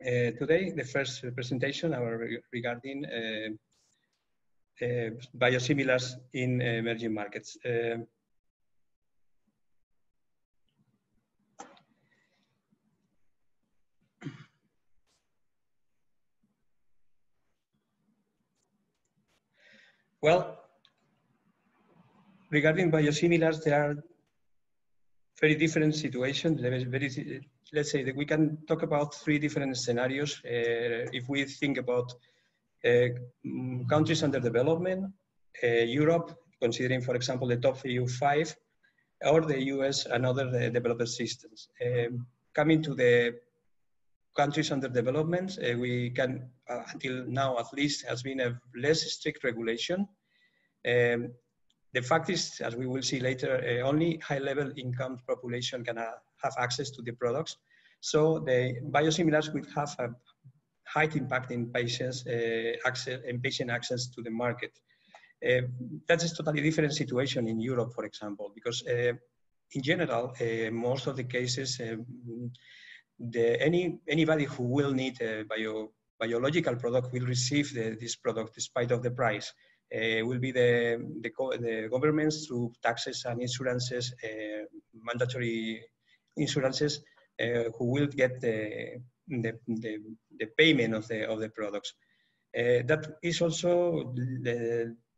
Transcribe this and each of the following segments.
Today, the first presentation regarding biosimilars in emerging markets. Well, regarding biosimilars, there are very different situations. Let's say that we can talk about three different scenarios if we think about countries under development, Europe, considering, for example, the top EU5, or the US and other developed systems. Coming to the countries under development, we can, until now at least, has been a less strict regulation. The fact is, as we will see later, only high-level income population can have access to the products. So the biosimilars will have a high impact in patients' access and patient access to the market. That's a totally different situation in Europe, for example, because in general, most of the cases, anybody who will need a biological product will receive this product despite of the price. Will be the governments through taxes and insurances, mandatory insurances, who will get the payment of the products. That is also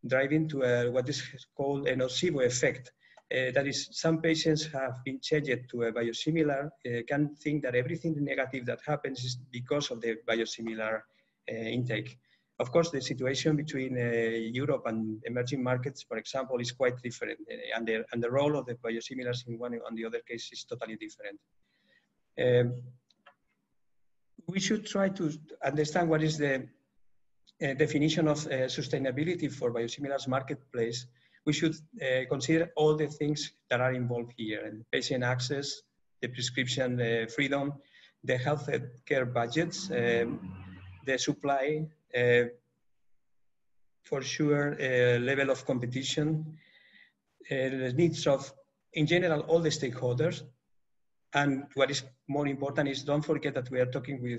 driving to what is called a nocebo effect. That is, some patients have been changed to a biosimilar, can think that everything negative that happens is because of the biosimilar intake. Of course, the situation between Europe and emerging markets, for example, is quite different, and the role of the biosimilars in one and the other case is totally different. We should try to understand what is the definition of sustainability for biosimilars marketplace. We should consider all the things that are involved here, and patient access, the prescription freedom, the health care budgets, the supply, for sure, level of competition, the needs of, in general, all the stakeholders. And what is more important is, don't forget that we are talking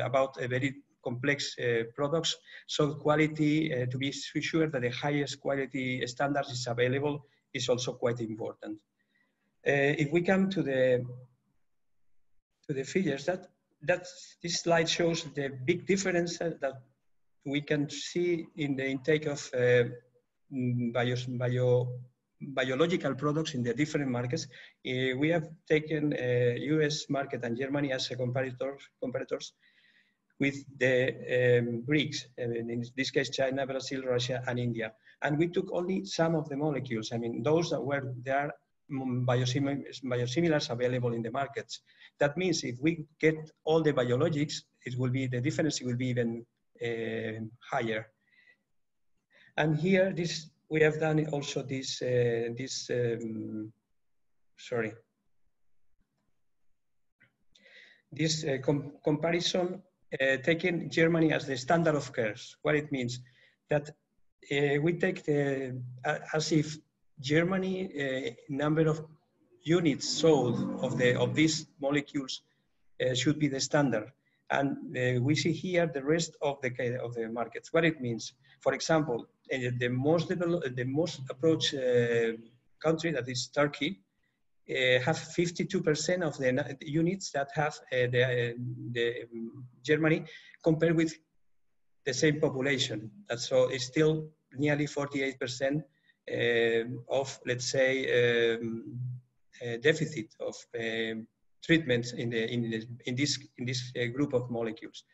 about a very complex products. So quality, to be sure that the highest quality standards is available, is also quite important. If we come to the figures, this slide shows the big difference that we can see in the intake of biological products in the different markets. We have taken US market and Germany as comparators with the BRICS, in this case China, Brazil, Russia, and India. And we took only some of the molecules, I mean, those that were there, biosimilars available in the markets. That means if we get all the biologics, it will be, the difference will be even higher. And here, we have done also this. This comparison taking Germany as the standard of care. What it means that we take the as if Germany number of units sold of these molecules should be the standard. And we see here the rest of the markets. What it means, for example, the most approached country, that is Turkey, have 52% of the units that have Germany, compared with the same population. And so it's still nearly 48% of, let's say, deficit of treatments in this group of molecules.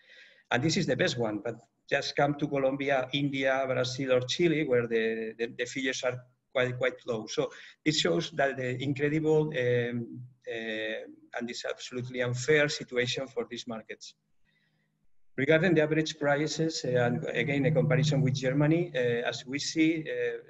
And this is the best one, but just come to Colombia, India, Brazil, or Chile, where the figures are quite low. So it shows that the incredible and this absolutely unfair situation for these markets. Regarding the average prices, and again, a comparison with Germany, as we see,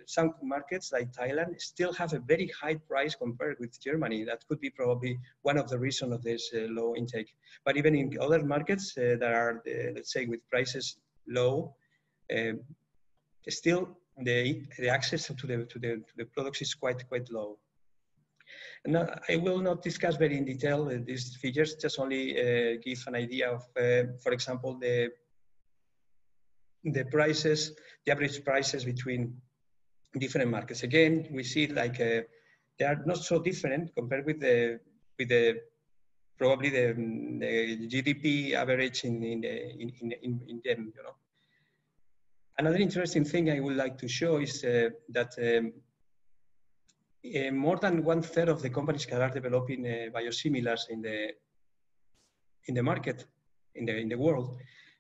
some markets like Thailand still have a very high price compared with Germany. That could be probably one of the reasons of this low intake. But even in other markets that are, let's say, with prices low, still the access to the products is quite low. No, I will not discuss very in detail these figures, just only give an idea of, for example, the prices, the average prices between different markets. Again, we see like they are not so different compared with the probably the GDP average in them, you know. Another interesting thing I would like to show is that more than 1/3 of the companies that are developing biosimilars in the market, in the world,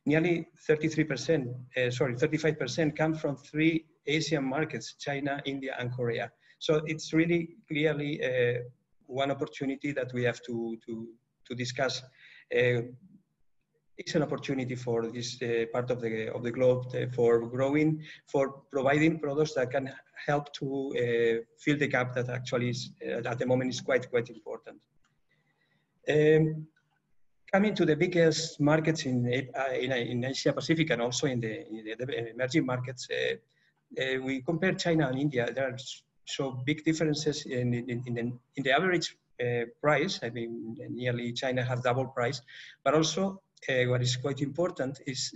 nearly 35% come from 3 Asian markets: China, India, and Korea. So it's really clearly one opportunity that we have to discuss. It's an opportunity for this part of the globe for growing, for providing products that can help to fill the gap that actually is, at the moment is quite important. Coming to the biggest markets in Asia Pacific and also in the emerging markets, we compare China and India. There are so big differences in the average price. I mean, nearly China has double price, but also what is quite important is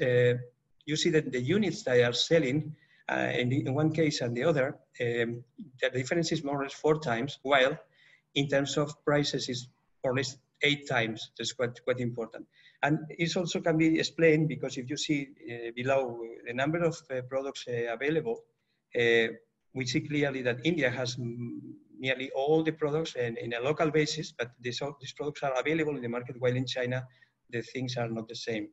you see that the units that are selling in one case and the other, the difference is more or less 4 times, while in terms of prices is more or less 8 times. That's quite important. And it also can be explained because if you see below the number of products available, we see clearly that India has nearly all the products in a local basis, but these products are available in the market, while in China, the things are not the same.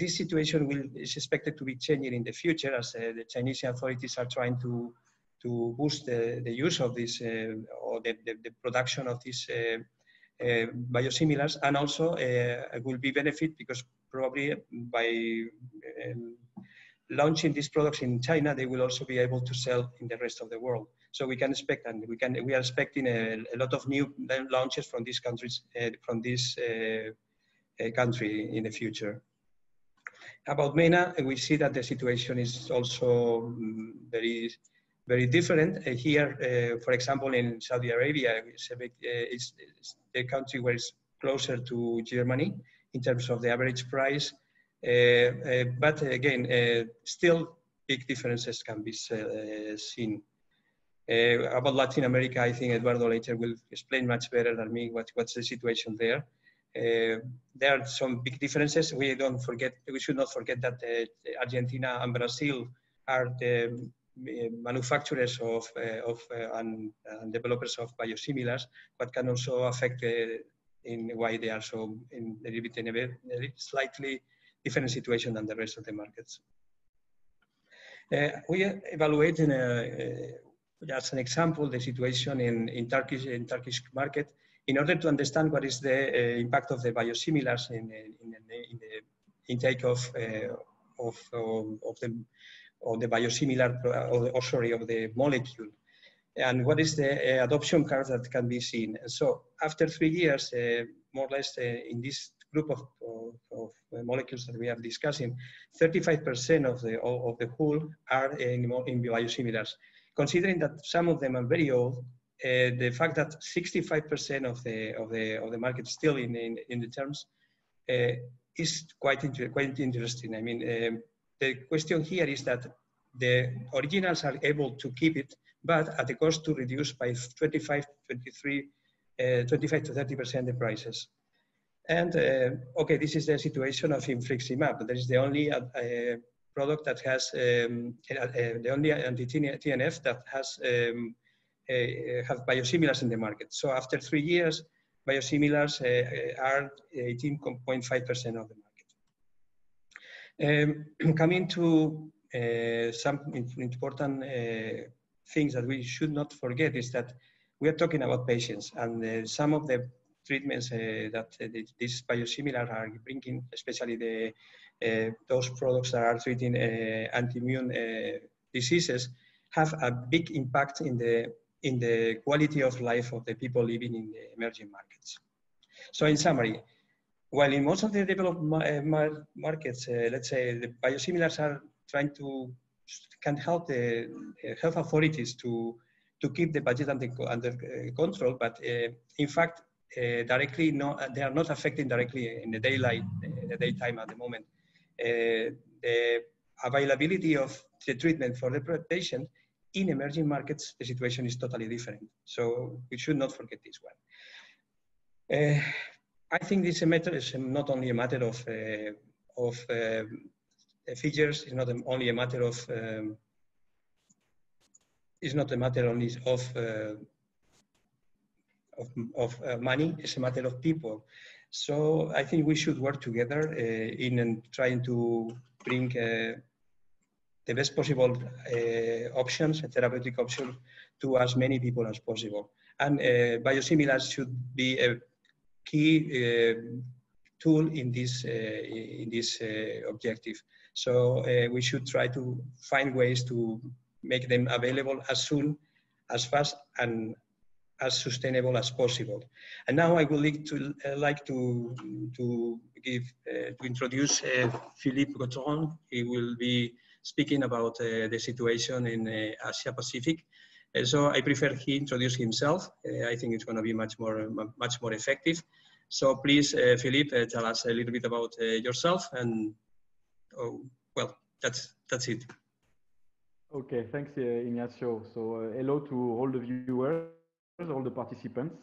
This situation is expected to be changing in the future as the Chinese authorities are trying to boost the use of this or the production of these biosimilars, and also will be benefit because probably by launching these products in China, they will also be able to sell in the rest of the world. So we can expect, and we are expecting a lot of new launches from these countries, country in the future. About MENA, we see that the situation is also very, very different. Here, for example, in Saudi Arabia, it's the country where it's closer to Germany in terms of the average price. But again, still big differences can be seen. About Latin America, I think Eduardo later will explain much better than me what's the situation there. There are some big differences. We should not forget that Argentina and Brazil are the manufacturers and developers of biosimilars, but can also affect in why they are so in a slightly different situation than the rest of the markets. We are evaluating, as an example, the situation in Turkish market, in order to understand what is the impact of the biosimilars in the intake of the molecule, and what is the adoption curve that can be seen. And so, after 3 years, more or less, in this group of molecules that we are discussing, 35% of the whole are in biosimilars. Considering that some of them are very old. The fact that 65% of the market still in the terms is quite interesting. I mean, the question here is that the originals are able to keep it, but at the cost to reduce by 25 to 30% the prices. And okay, this is the situation of infliximab. That is the only product that has the only anti-TNF that has. Have biosimilars in the market. So after 3 years, biosimilars are 18.5% of the market. Coming to some important things that we should not forget is that we are talking about patients, and some of the treatments that these biosimilars are bringing, especially those products that are treating anti-immune diseases, have a big impact in the quality of life of the people living in the emerging markets. So in summary, while in most of the developed markets, let's say the biosimilars are can help the health authorities to to keep the budget under control, but in fact, directly, no, they are not affecting directly in the daylight, the daytime at the moment. The availability of the treatment for the patient in emerging markets, the situation is totally different. So we should not forget this one. I think this is not only a matter of figures. It's not only a matter of money. It's a matter of people. So I think we should work together in trying to bring the best possible options, therapeutic options, to as many people as possible. And biosimilars should be a key tool in this objective. So we should try to find ways to make them available as soon, as fast, and as sustainable as possible. And now I would like to introduce Philippe Gautron. He will be speaking about the situation in Asia Pacific. So I prefer he introduce himself. I think it's going to be much more effective. So please, Philippe, tell us a little bit about yourself. And oh, well, that's it. Okay, thanks, Ignacio. So hello to all the viewers, all the participants.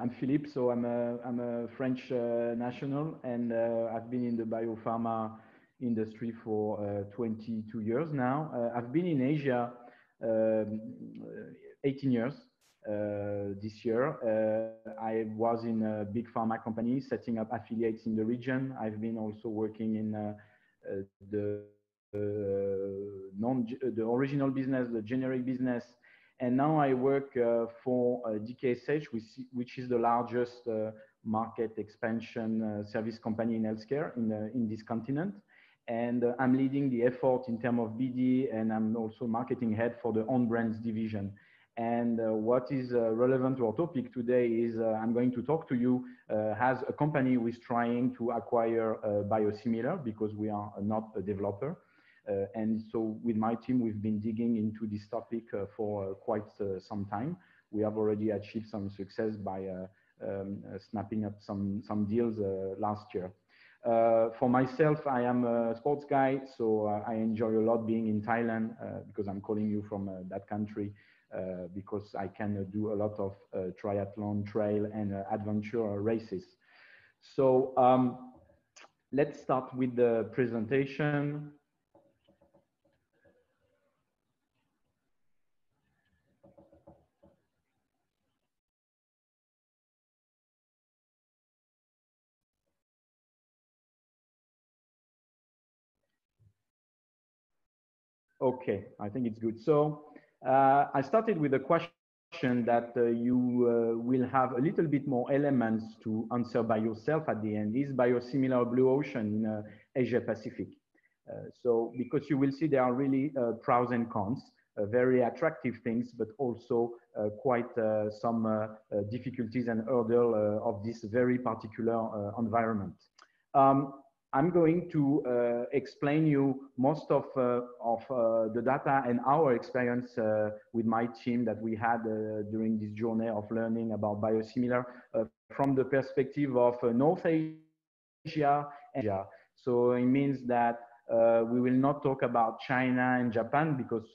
I'm Philippe, so I'm a French national, and I've been in the biopharma industry for 22 years now. I've been in Asia 18 years this year. I was in a big pharma company setting up affiliates in the region. I've been also working in the original business, the generic business, and now I work for DKSH, which is the largest market expansion service company in healthcare in this continent. And I'm leading the effort in terms of BD, and I'm also marketing head for the On Brands division. And what is relevant to our topic today is I'm going to talk to you as a company who is trying to acquire a biosimilar, because we are not a developer. And so with my team, we've been digging into this topic for quite some time. We have already achieved some success by snapping up some deals last year. For myself, I am a sports guy, so I enjoy a lot being in Thailand because I'm calling you from that country, because I can do a lot of triathlon, trail, and adventure races. So let's start with the presentation. Okay, I think it's good. So I started with a question that you will have a little bit more elements to answer by yourself at the end. Is biosimilar blue ocean in Asia Pacific? So because you will see there are really pros and cons, very attractive things, but also quite some difficulties and hurdle of this very particular environment. I'm going to explain you most of the data and our experience with my team that we had during this journey of learning about biosimilar from the perspective of North Asia and Asia. So it means that we will not talk about China and Japan, because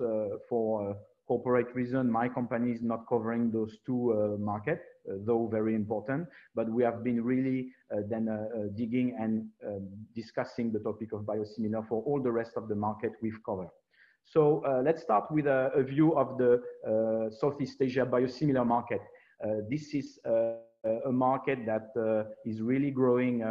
for corporate reason, my company is not covering those two markets. Though very important, but we have been really digging and discussing the topic of biosimilar for all the rest of the market we've covered. So let's start with a view of the Southeast Asia biosimilar market. This is a market that is really growing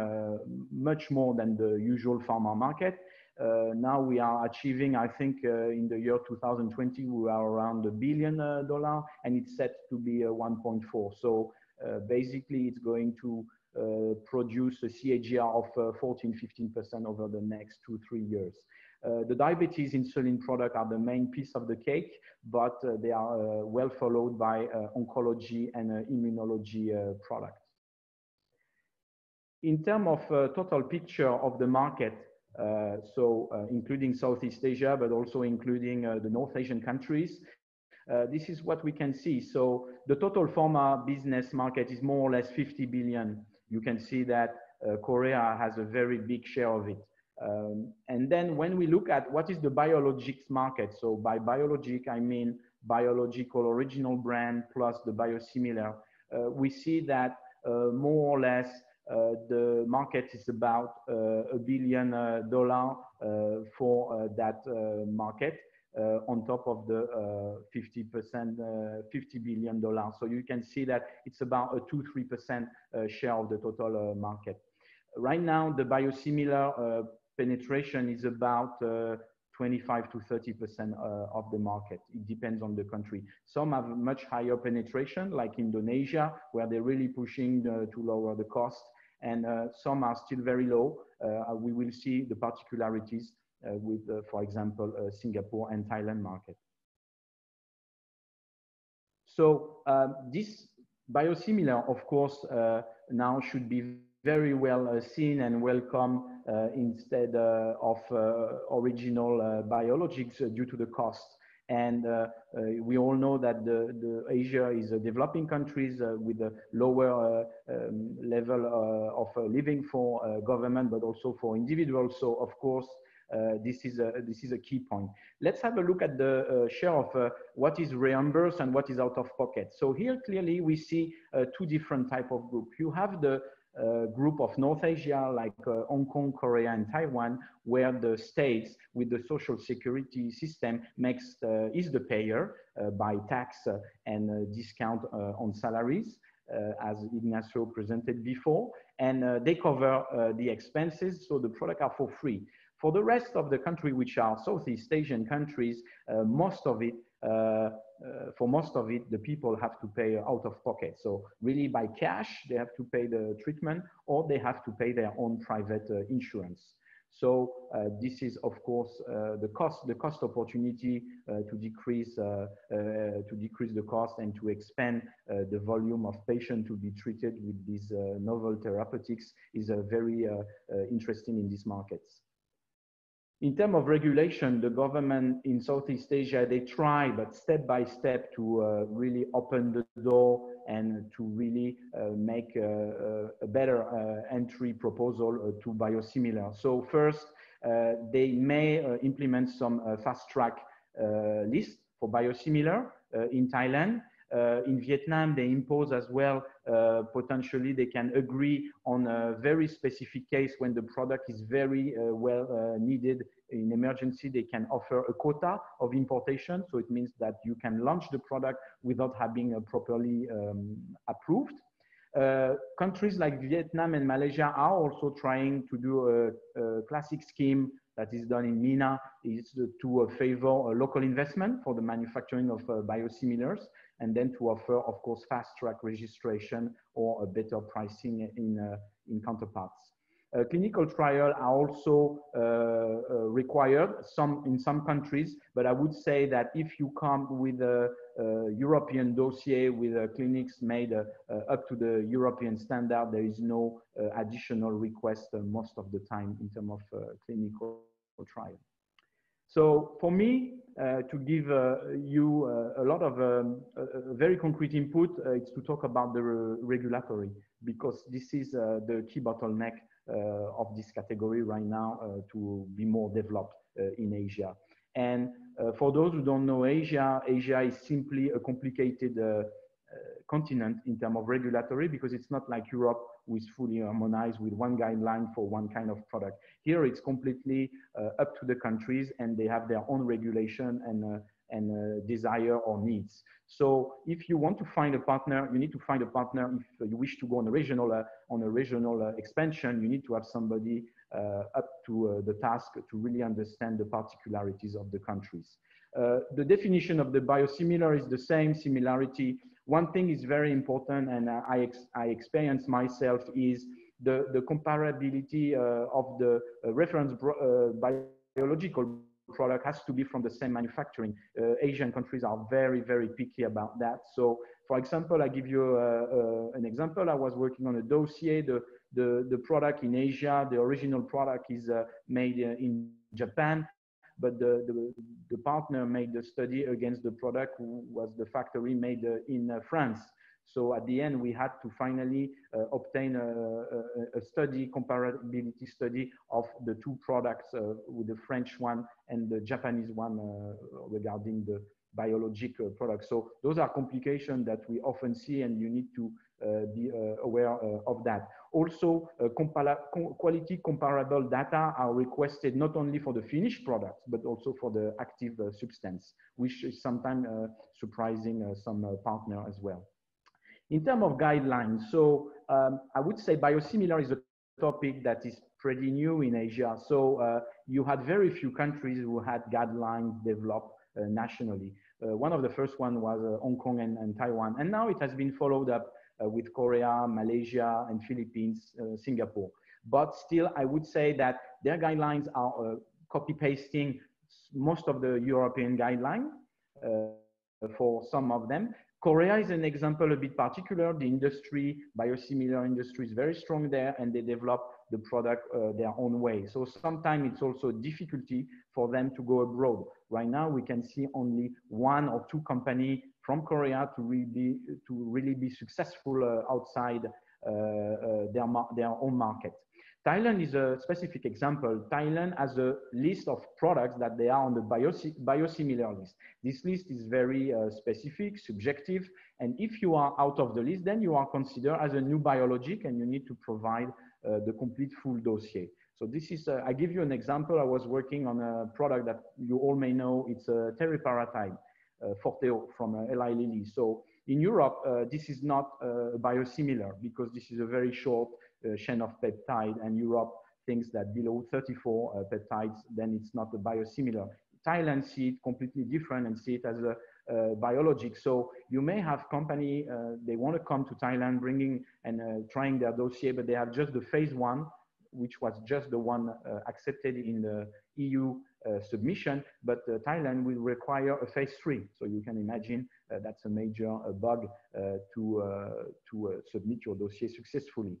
much more than the usual pharma market. Now we are achieving, I think, in the year 2020, we are around $1 billion, and it's set to be 1.4. So basically, it's going to produce a CAGR of 14–15% over the next 2–3 years. The diabetes insulin products are the main piece of the cake, but they are well followed by oncology and immunology products. In terms of total picture of the market, including Southeast Asia, but also including the North Asian countries. This is what we can see. So the total pharma business market is more or less 50 billion. You can see that Korea has a very big share of it. And then when we look at what is the biologics market, so by biologic, I mean biological original brand plus the biosimilar, we see that more or less the market is about $1 billion for that market on top of the 50 billion dollars. So you can see that it's about a 2-3% share of the total market. Right now, the biosimilar penetration is about 25 to 30% of the market. It depends on the country. Some have much higher penetration, like Indonesia, where they're really pushing to lower the cost, and some are still very low. We will see the particularities with, for example, Singapore and Thailand market. So this biosimilar, of course, now should be very well seen and welcome instead of original biologics due to the cost. And we all know that the Asia is a developing countries with a lower level of living for government, but also for individuals. So of course, this is a key point. Let's have a look at the share of what is reimbursed and what is out of pocket. So here clearly we see two different type of group. You have the group of North Asia, like Hong Kong, Korea, and Taiwan, where the states with the social security system makes is the payer by tax and discount on salaries, as Ignacio presented before, and they cover the expenses, so the products are for free. For the rest of the country, which are Southeast Asian countries, most of it for most of it, the people have to pay out of pocket. So really by cash, they have to pay the treatment, or they have to pay their own private insurance. So this is, of course, the cost opportunity to decrease the cost and to expand the volume of patients to be treated with these novel therapeutics is very interesting in these markets. In terms of regulation, the government in Southeast Asia, they try, but step by step, to really open the door and to really make a better entry proposal to biosimilar. So first, they may implement some fast track list for biosimilar in Thailand. In Vietnam, they impose as well, potentially they can agree on a very specific case when the product is very well needed in emergency. They can offer a quota of importation. So it means that you can launch the product without having properly approved. Countries like Vietnam and Malaysia are also trying to do a classic scheme that is done in MENA, is to favor local investment for the manufacturing of biosimilars, and then to offer, of course, fast track registration or a better pricing in counterparts. Clinical trials are also required in some countries, but I would say that if you come with a European dossier with clinics made up to the European standard, there is no additional request most of the time in terms of clinical trial. So for me, to give you a lot of very concrete input, it's to talk about the regulatory, because this is the key bottleneck of this category right now to be more developed in Asia. And for those who don't know Asia, Asia is simply a complicated continent in terms of regulatory, because it's not like Europe, who is fully harmonized with one guideline for one kind of product. Here it's completely up to the countries, and they have their own regulation and desire or needs. So if you want to find a partner, you need to find a partner. If you wish to go on a regional expansion, you need to have somebody up to the task to really understand the particularities of the countries. The definition of the biosimilar is the same similarity. One thing is very important, and I experience myself, is the comparability of the reference biological product has to be from the same manufacturing. Asian countries are very, very picky about that. So, for example, I give you an example. I was working on a dossier. The product in Asia, the original product is made in Japan. but the partner made the study against the product who was the factory made in France. So at the end, we had to finally obtain a study, comparability study of the two products with the French one and the Japanese one regarding the biologic products. So those are complications that we often see, and you need to be aware of that. Also, quality comparable data are requested not only for the finished product, but also for the active substance, which is sometimes surprising some partner as well. In terms of guidelines, so I would say biosimilar is a topic that is pretty new in Asia. So you had very few countries who had guidelines developed nationally. One of the first one was Hong Kong and Taiwan. And now it has been followed up with Korea, Malaysia, and Philippines, Singapore. But still, I would say that their guidelines are copy-pasting most of the European guidelines for some of them. Korea is an example a bit particular. The industry, biosimilar industry, is very strong there, and they develop the product their own way. So sometimes it's also a difficulty for them to go abroad. Right now, we can see only one or two companies from Korea to really be successful outside their own market. Thailand is a specific example. Thailand has a list of products that they are on the biosimilar list. This list is very specific, subjective, and if you are out of the list, then you are considered as a new biologic and you need to provide the complete full dossier. So this is, I give you an example. I was working on a product that you all may know. It's a teriparatide, Forteo from Eli Lilly. So in Europe, this is not biosimilar because this is a very short chain of peptide, and Europe thinks that below 34 peptides, then it's not a biosimilar. Thailand see it completely different and see it as a biologic. So you may have company, they want to come to Thailand bringing and trying their dossier, but they have just the phase one, which was just the one accepted in the EU submission, but Thailand will require a phase three. So you can imagine that's a major bug to submit your dossier successfully.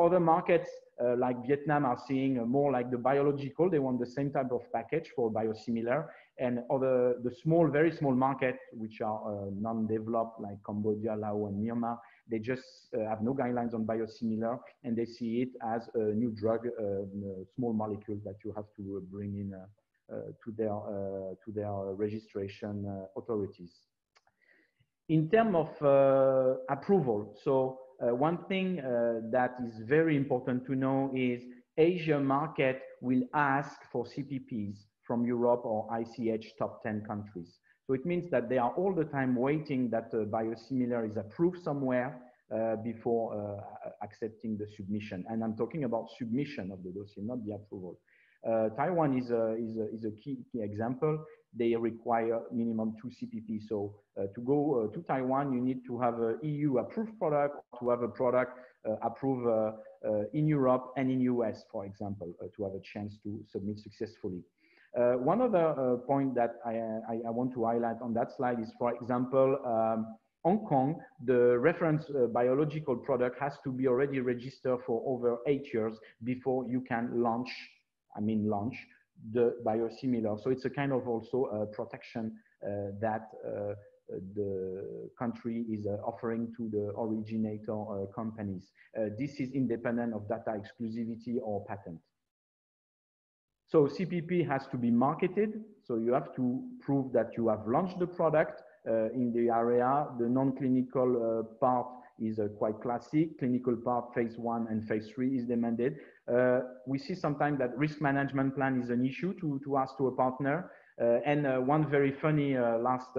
Other markets like Vietnam are seeing more like the biological. They want the same type of package for biosimilar, and other the small, very small markets which are non-developed like Cambodia, Laos, and Myanmar, they just have no guidelines on biosimilar, and they see it as a new drug, small molecules that you have to bring in to their registration authorities. In terms of approval, so. One thing that is very important to know is Asia market will ask for CPPs from Europe or ICH top 10 countries. So it means that they are all the time waiting that a biosimilar is approved somewhere before accepting the submission. And I'm talking about submission of the dossier, not the approval. Taiwan is a key example. They require minimum 2 CPP. So to go to Taiwan, you need to have an EU approved product, to have a product approved in Europe and in US, for example, to have a chance to submit successfully. One other point that I want to highlight on that slide is, for example, Hong Kong, the reference biological product has to be already registered for over 8 years before you can launch, the biosimilar. So it's a kind of also protection that the country is offering to the originator companies. This is independent of data exclusivity or patent. So CPP has to be marketed. So you have to prove that you have launched the product in the area. The non-clinical part is quite classic. Clinical part, phase one and phase three is demanded. We see sometimes that risk management plan is an issue to ask to a partner. And one very funny last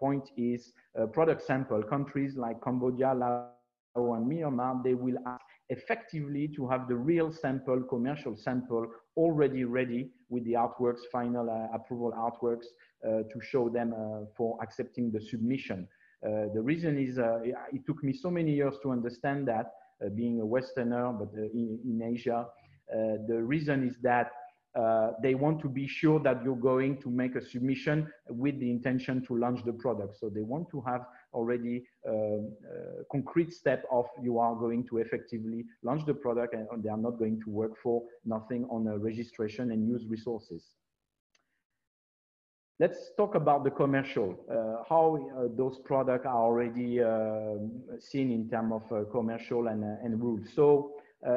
point is product sample. Countries like Cambodia, Laos, and Myanmar, they will ask effectively to have the real sample, commercial sample, already ready with the artworks, final approval artworks to show them for accepting the submission. The reason is it took me so many years to understand that, being a Westerner, but in Asia, the reason is that they want to be sure that you're going to make a submission with the intention to launch the product. So they want to have already concrete step of you are going to effectively launch the product, and they are not going to work for nothing on a registration and use resources. Let's talk about the commercial, how those products are already seen in terms of commercial and rules. So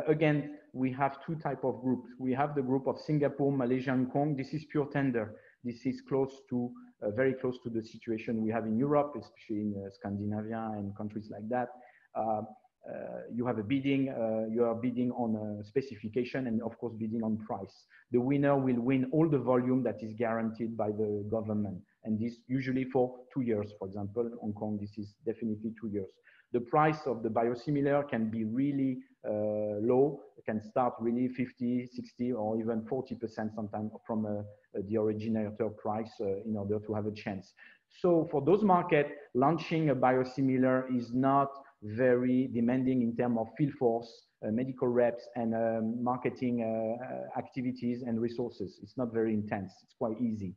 again, we have two types of groups. We have the group of Singapore, Malaysia, and Hong Kong. This is pure tender. This is close to, very close to the situation we have in Europe, especially in Scandinavia and countries like that. You have a bidding, you are bidding on a specification and of course bidding on price. The winner will win all the volume that is guaranteed by the government, and this usually for 2 years. For example, in Hong Kong, this is definitely 2 years. The price of the biosimilar can be really low. It can start really 50, 60 or even 40% sometimes from the originator price in order to have a chance. So for those markets, launching a biosimilar is not very demanding in terms of field force, medical reps, and marketing activities and resources. It's not very intense, it's quite easy.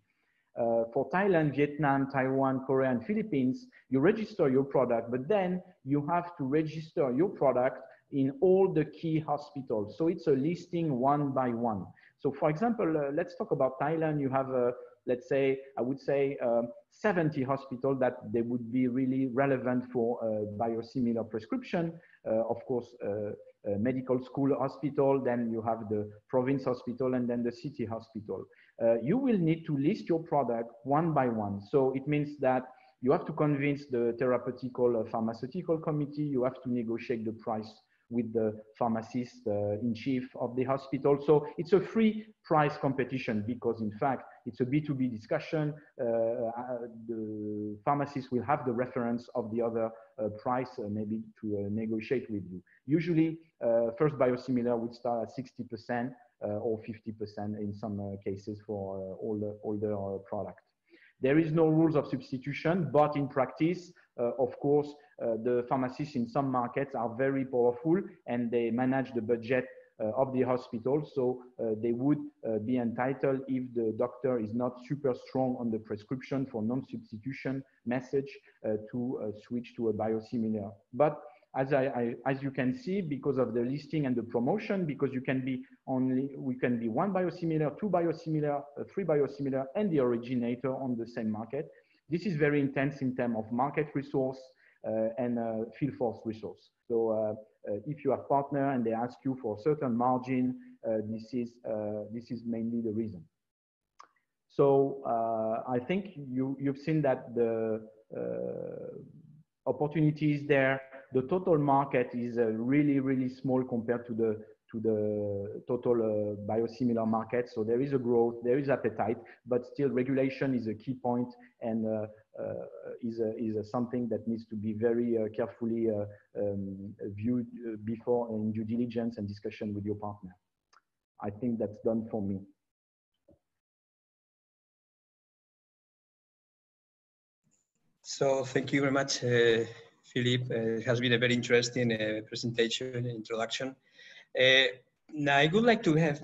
For Thailand, Vietnam, Taiwan, Korea, and Philippines, you register your product, but then you have to register your product in all the key hospitals. So it's a listing one by one. So for example, let's talk about Thailand. You have a let's say, I would say 70 hospitals that they would be really relevant for biosimilar prescription. Of course, medical school hospital, then you have the province hospital and then the city hospital. You will need to list your product one by one. So it means that you have to convince the therapeutical pharmaceutical committee, you have to negotiate the price with the pharmacist in chief of the hospital. So it's a free price competition because in fact, it's a B2B discussion. The pharmacist will have the reference of the other price maybe to negotiate with you. Usually first biosimilar would start at 60% or 50% in some cases for older product. There is no rules of substitution, but in practice, of course, the pharmacists in some markets are very powerful and they manage the budget of the hospital. So they would be entitled if the doctor is not super strong on the prescription for non-substitution message to switch to a biosimilar. But as you can see, because of the listing and the promotion, because you can be we can be one biosimilar, two biosimilar, three biosimilar, and the originator on the same market. This is very intense in terms of market resource and field force resource. So if you have partner and they ask you for a certain margin, this is mainly the reason. So I think you've seen that the opportunity is there. The total market is really, really small compared to the total biosimilar market. So there is a growth, there is appetite, but still regulation is a key point and is something that needs to be very carefully viewed before in due diligence and discussion with your partner. I think that's done for me. So thank you very much, Philippe. It has been a very interesting presentation and introduction. Now, I would like to have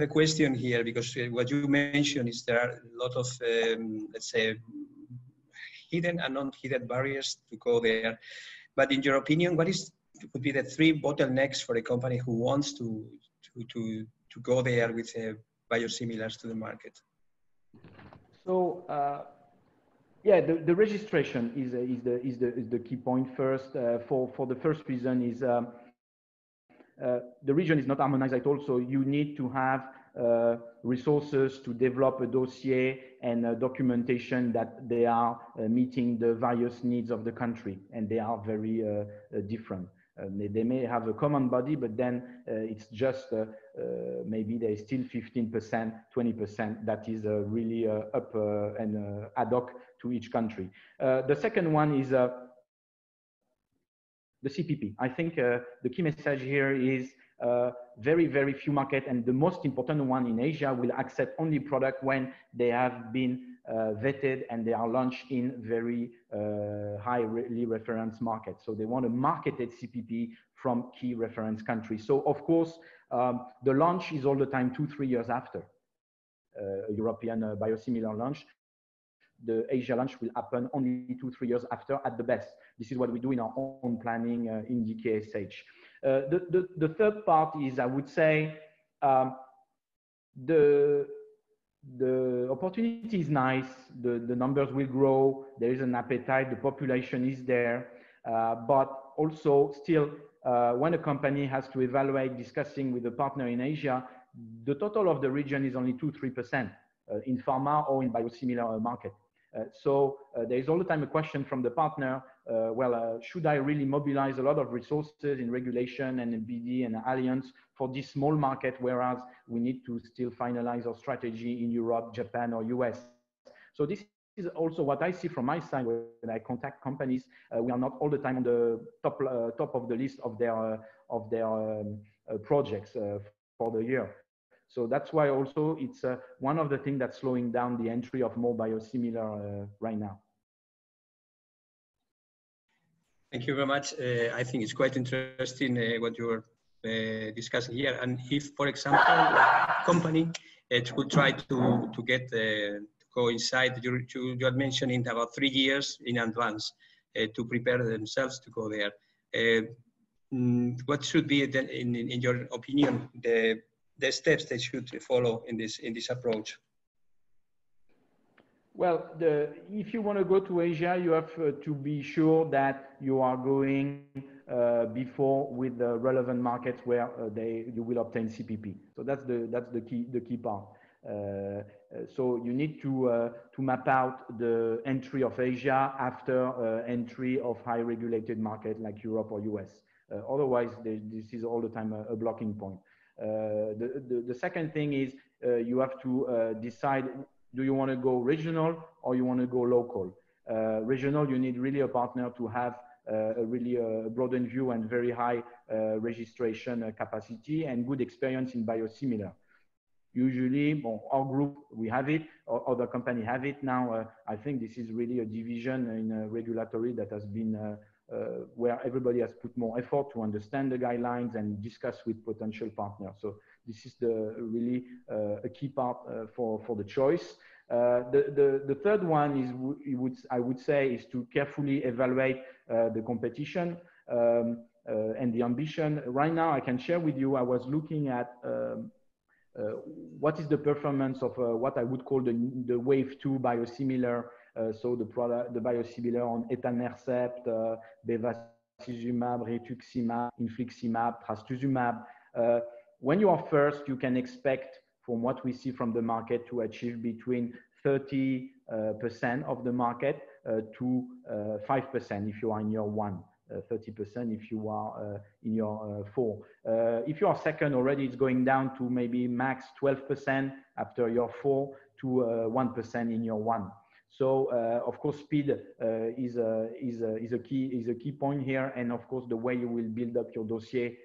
a question here because what you mentioned is there are a lot of, let's say, hidden and non-hidden barriers to go there. But in your opinion, what would be the three bottlenecks for a company who wants to go there with biosimilars to the market? So, yeah, the registration is the key point first. For the first reason is the region is not harmonized at all, so you need to have resources to develop a dossier and documentation that they are meeting the various needs of the country, and they are very different. They may have a common body, but then it's just maybe there is still 15%, 20% that is really up and ad hoc to each country. The second one is the CPP. I think the key message here is very, very few markets, and the most important one in Asia, will accept only product when they have been vetted and they are launched in very highly reference markets. So they want a marketed CPP from key reference countries. So of course, the launch is all the time 2-3 years after European biosimilar launch. The Asia launch will happen only 2-3 years after at the best. This is what we do in our own planning in DKSH. The third part is, I would say, the opportunity is nice, the numbers will grow, there is an appetite, the population is there, but also still when a company has to evaluate discussing with a partner in Asia, the total of the region is only 2-3% in pharma or in biosimilar market. So there is all the time a question from the partner, should I really mobilize a lot of resources in regulation and in BD and alliance for this small market, whereas we need to still finalize our strategy in Europe, Japan, or US. So this is also what I see from my side when I contact companies. We are not all the time on the top of the list of their projects for the year. So that's why also it's one of the things that's slowing down the entry of more biosimilar right now. Thank you very much. I think it's quite interesting what you're discussing here. And if, for example, a company could try to get to go inside, you had mentioned in about 3 years in advance to prepare themselves to go there. What should be, then, in your opinion, the steps they should follow in this approach? Well, if you want to go to Asia, you have to be sure that you are going before with the relevant markets where you will obtain CPP. So that's the key part. So you need to map out the entry of Asia after entry of high regulated market like Europe or US. Otherwise, this is all the time a blocking point. The second thing is you have to decide, do you want to go regional or you want to go local? Regional, you need really a partner to have a really broadened view and very high registration capacity and good experience in biosimilar. Usually, our group, we have it, or other company have it now. I think this is really a division in regulatory that has been where everybody has put more effort to understand the guidelines and discuss with potential partners. So this is really a key part for the choice. The third one I would say is to carefully evaluate the competition and the ambition. Right now, I can share with you, I was looking at what is the performance of what I would call the wave 2 biosimilar. So the biosimilar on etanercept, bevacizumab, rituximab, infliximab, trastuzumab. When you are first, you can expect, from what we see from the market, to achieve between 30% of the market to 5% if you are in year 1, 30% if you are in year 4. If you are second already, it's going down to maybe max 12% after year 4 to 1% in year 1. So of course, speed is a key point here, and of course, the way you will build up your dossier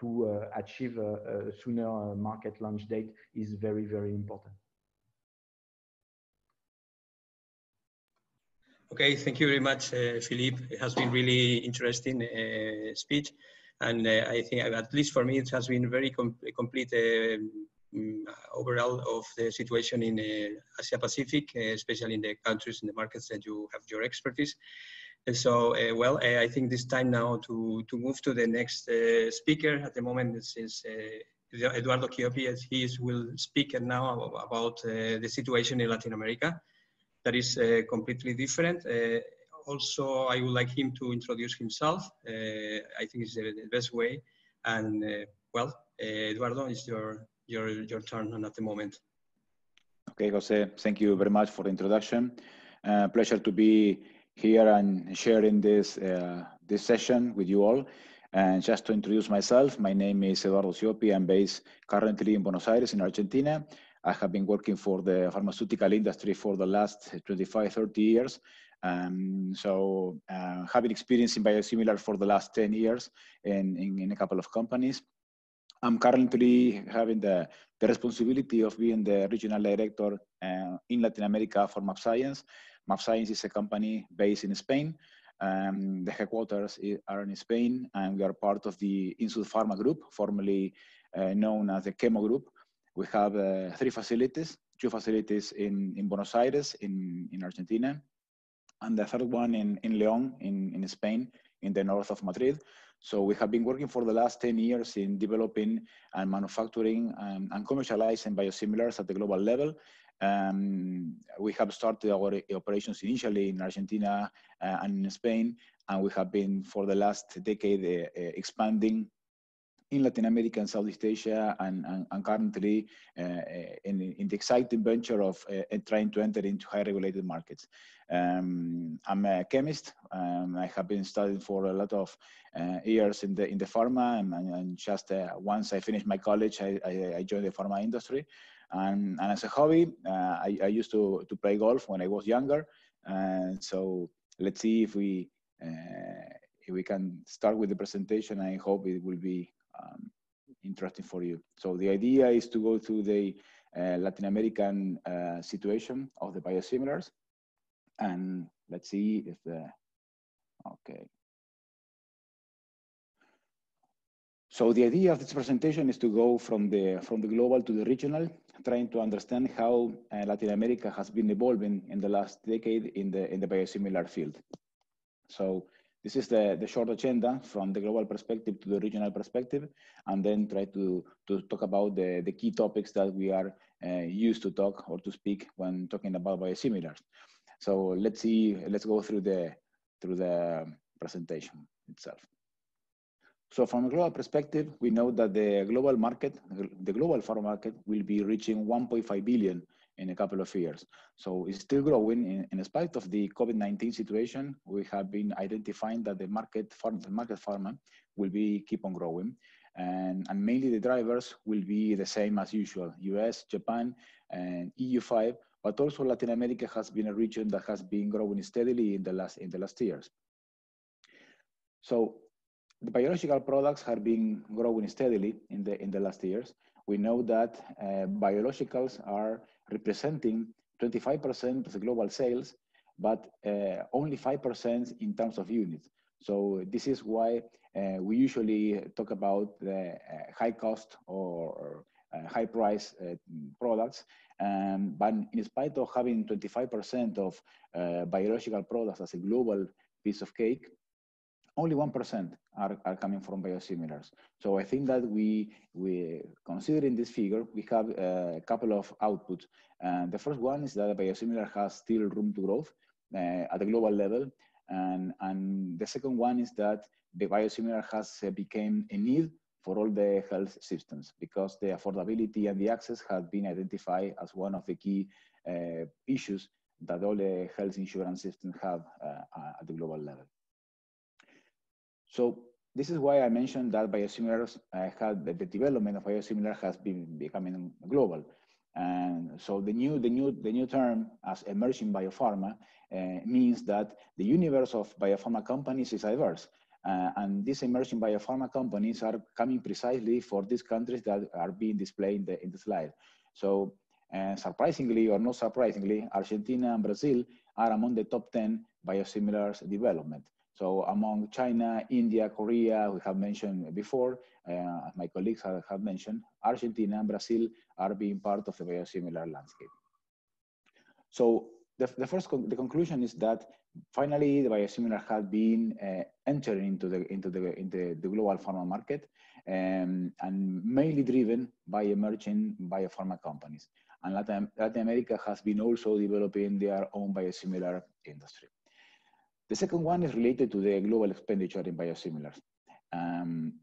to achieve a sooner market launch date is very, very important. Okay, thank you very much, Philippe. It has been really interesting speech, and I think, at least for me, it has been very complete. Overall of the situation in Asia Pacific, especially in the countries and the markets that you have your expertise. And so, I think this time now to move to the next speaker. At the moment, since Eduardo Cioppi, as he will speak now about the situation in Latin America, that is completely different. Also, I would like him to introduce himself. I think it's the best way. And Eduardo, it's your turn at the moment. Okay, Jose, thank you very much for the introduction. Pleasure to be here and sharing this session with you all. And just to introduce myself, my name is Eduardo Cioppi. I'm based currently in Buenos Aires, in Argentina. I have been working for the pharmaceutical industry for the last 25, 30 years. So having experience in biosimilar for the last 10 years in a couple of companies. I'm currently having the responsibility of being the regional director in Latin America for MapScience. MapScience is a company based in Spain. The headquarters are in Spain, and we are part of the Insud Pharma Group, formerly known as the Chemo Group. We have 3 facilities, 2 facilities in Buenos Aires, in Argentina, and the third one in León, in Spain, in the north of Madrid. So we have been working for the last 10 years in developing and manufacturing and commercializing biosimilars at the global level. We have started our operations initially in Argentina and in Spain, and we have been for the last decade expanding in Latin America and Southeast Asia, and currently in the exciting venture of trying to enter into high regulated markets. I'm a chemist. I have been studying for a lot of years in the pharma, and just once I finished my college, I joined the pharma industry. And as a hobby, I used to play golf when I was younger. So let's see if we can start with the presentation. I hope it will be interesting for you. So the idea is to go through the Latin American situation of the biosimilars. And let's see if the, okay. So the idea of this presentation is to go from the global to the regional, trying to understand how Latin America has been evolving in the last decade in the biosimilar field. So this is the short agenda from the global perspective to the regional perspective, and then try to talk about the key topics that we are used to talk or to speak when talking about biosimilars. So let's see, let's go through the presentation itself. So from a global perspective, we know that the global market, the global pharma market, will be reaching 1.5 billion in a couple of years. So it's still growing. In spite of the COVID-19 situation, we have been identifying that the market pharma will be keep on growing. And mainly the drivers will be the same as usual, US, Japan, and EU5, but also Latin America has been a region that has been growing steadily in the last years. So the biological products have been growing steadily in the last years. We know that biologicals are representing 25% of the global sales, but only 5% in terms of units. So this is why we usually talk about the high cost or high price products. But in spite of having 25% of biological products as a global piece of cake, only 1% are coming from biosimilars. So I think that we considering this figure, we have a couple of outputs. The first one is that a biosimilar has still room to growth at the global level. And the second one is that the biosimilar has become a need for all the health systems because the affordability and the access have been identified as one of the key issues that all the health insurance systems have at the global level. So this is why I mentioned that biosimilars the development of biosimilars has been becoming global. And so the new term as emerging biopharma means that the universe of biopharma companies is diverse. And these emerging biopharma companies are coming precisely for these countries that are being displayed in the slide. So surprisingly or not surprisingly, Argentina and Brazil are among the top 10 biosimilars development. So among China, India, Korea, we have mentioned before, my colleagues have mentioned, Argentina and Brazil are being part of the biosimilar landscape. So the conclusion is that finally the biosimilar has been entering into the global pharma market and mainly driven by emerging biopharma companies. And Latin America has been also developing their own biosimilar industry. The second one is related to the global expenditure in biosimilars. In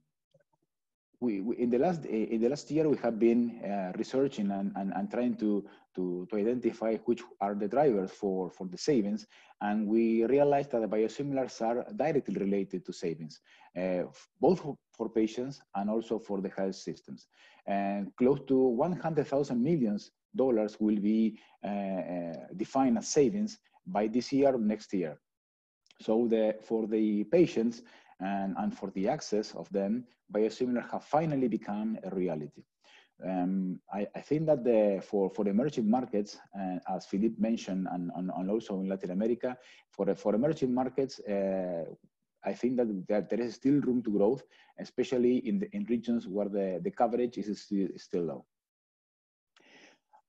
the last year, we have been researching and trying to identify which are the drivers for the savings. And we realized that the biosimilars are directly related to savings, both for patients and also for the health systems. And close to $100,000 million will be defined as savings by this year, next year. So for the patients and for the access of them, biosimilars have finally become a reality. I think that for emerging markets, as Philippe mentioned, and also in Latin America, for emerging markets, I think that there is still room to growth, especially in regions where the coverage is still low.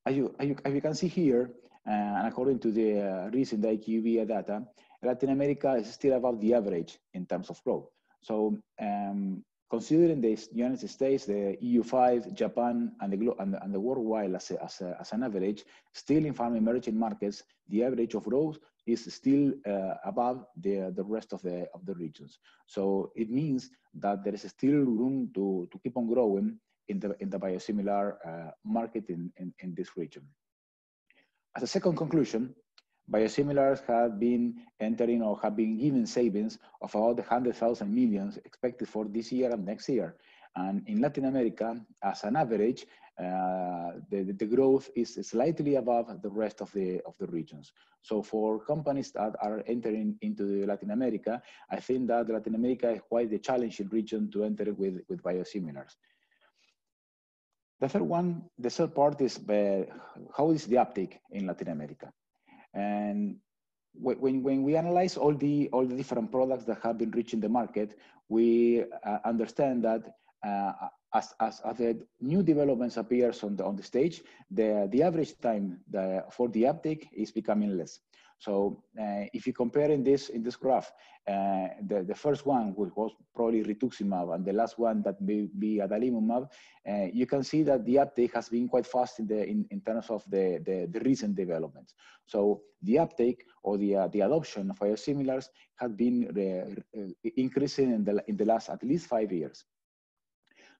As you can see here, and according to the recent IQVIA data, Latin America is still above the average in terms of growth. So considering the United States, the EU5, Japan, and the worldwide as an average, still in farm emerging markets, the average of growth is still above the rest of the regions. So it means that there is still room to keep on growing in the biosimilar market in this region. As a second conclusion, biosimilars have been entering or have been given savings of about 100,000 millions expected for this year and next year. And in Latin America, as an average, the growth is slightly above the rest of the regions. So for companies that are entering into Latin America, I think that Latin America is quite the challenging region to enter with biosimilars. The third part is how is the uptake in Latin America. And when we analyze all the different products that have been reaching the market, we understand that as the new developments appears on the stage, the average time for the uptake is becoming less. So if you compare in this graph, the first one, which was probably rituximab, and the last one that may be adalimumab, you can see that the uptake has been quite fast in terms of the recent developments. So the uptake or the adoption of biosimilars has been increasing in the last at least 5 years.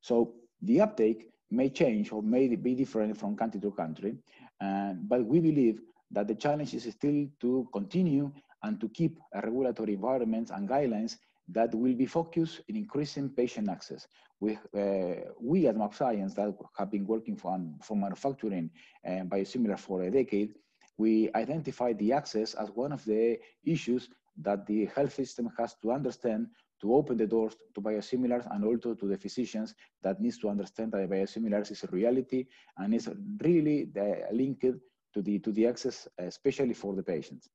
So the uptake may change or may be different from country to country, but we believe that the challenge is still to continue and to keep a regulatory environments and guidelines that will be focused in increasing patient access. We at MapScience that have been working for manufacturing and biosimilars for a decade, we identified the access as one of the issues that the health system has to understand to open the doors to biosimilars, and also to the physicians that needs to understand that biosimilars is a reality and is really linked to the access, especially for the patients.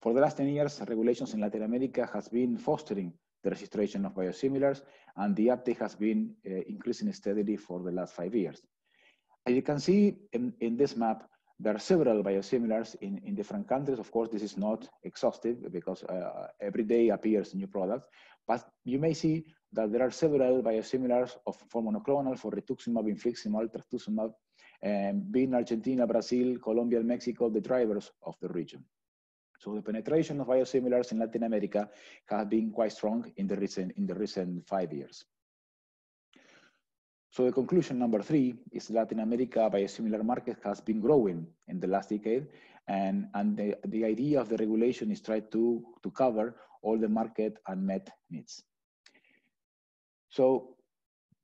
For the last 10 years, regulations in Latin America has been fostering the registration of biosimilars, and the uptake has been increasing steadily for the last 5 years. As you can see in this map, there are several biosimilars in different countries. Of course, this is not exhaustive because every day appears new products, but you may see that there are several biosimilars for monoclonal, for rituximab, infliximab, trastuzumab, being Argentina, Brazil, Colombia, and Mexico, the drivers of the region. So the penetration of biosimilars in Latin America has been quite strong in the recent 5 years. So the conclusion number 3 is Latin America biosimilar market has been growing in the last decade, and the idea of the regulation is try to cover all the market unmet needs. So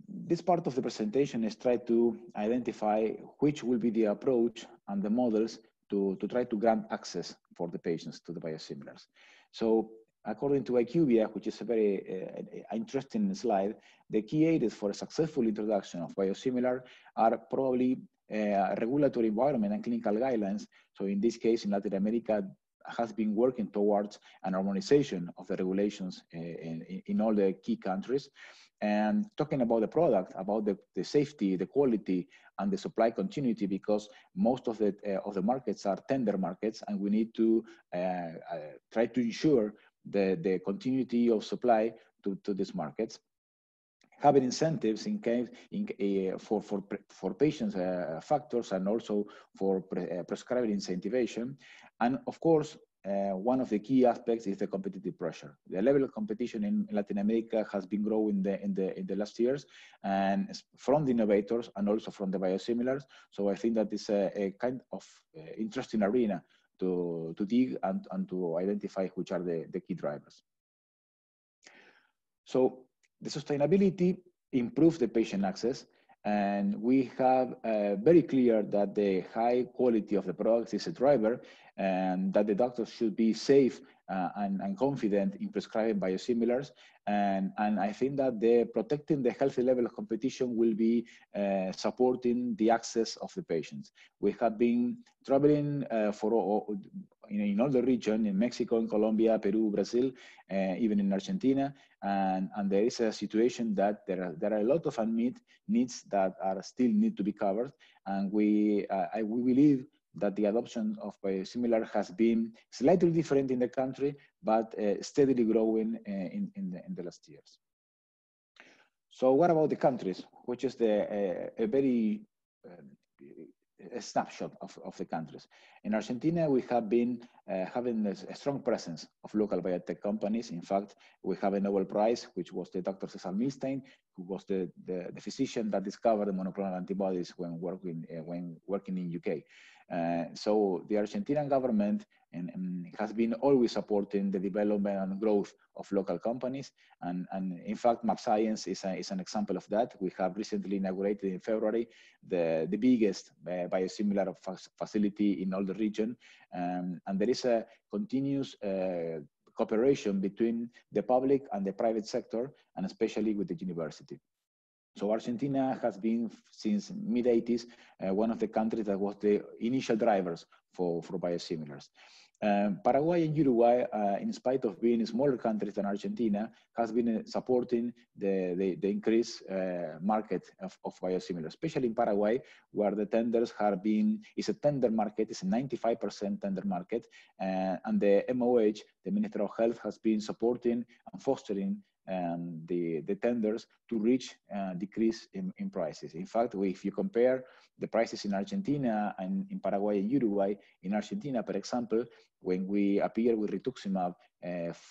this part of the presentation is try to identify which will be the approach and the models to try to grant access for the patients to the biosimilars. So according to IQVIA, which is a very interesting slide, the key aids for a successful introduction of biosimilar are probably regulatory environment and clinical guidelines. So in this case, in Latin America, has been working towards an harmonization of the regulations in all the key countries. And talking about the product, about the safety, the quality, and the supply continuity, because most of the markets are tender markets, and we need to try to ensure the continuity of supply to these markets. Having incentives for patients factors, and also for prescribing incentivization, and of course, one of the key aspects is the competitive pressure. The level of competition in Latin America has been growing in the last years, and from the innovators and also from the biosimilars. So I think that is a kind of interesting arena to dig and to identify which are the key drivers. So the sustainability improves the patient access, and we have very clear that the high quality of the products is a driver, and that the doctors should be safe and confident in prescribing biosimilars. And I think that protecting the healthy level of competition will be supporting the access of the patients. We have been traveling in all the region, in Mexico, in Colombia, Peru, Brazil, even in Argentina, and there is a situation that there are a lot of unmet needs that are still need to be covered, and we believe that the adoption of biosimilar has been slightly different in the country, but steadily growing in the last years. So what about the countries? Which is a very a snapshot of the countries. In Argentina, we have been having a strong presence of local biotech companies. In fact, we have a Nobel Prize, which was the Dr. Cesar Milstein, who was the physician that discovered monoclonal antibodies when working in UK. So the Argentinian government has been always supporting the development and growth of local companies. And in fact, MapScience is an example of that. We have recently inaugurated in February the biggest biosimilar facility in all the region. And there is a continuous cooperation between the public and the private sector, and especially with the university. So Argentina has been, since mid-80s, one of the countries that was the initial drivers for biosimilars. Paraguay and Uruguay, in spite of being smaller countries than Argentina, has been supporting the increased market of biosimilars, especially in Paraguay, where the tenders have been, it's a tender market, it's a 95% tender market, and the MOH, the Minister of Health, has been supporting and fostering the tenders to reach decrease in prices. In fact, if you compare the prices in Argentina and in Paraguay and Uruguay, in Argentina, for example, when we appeared with rituximab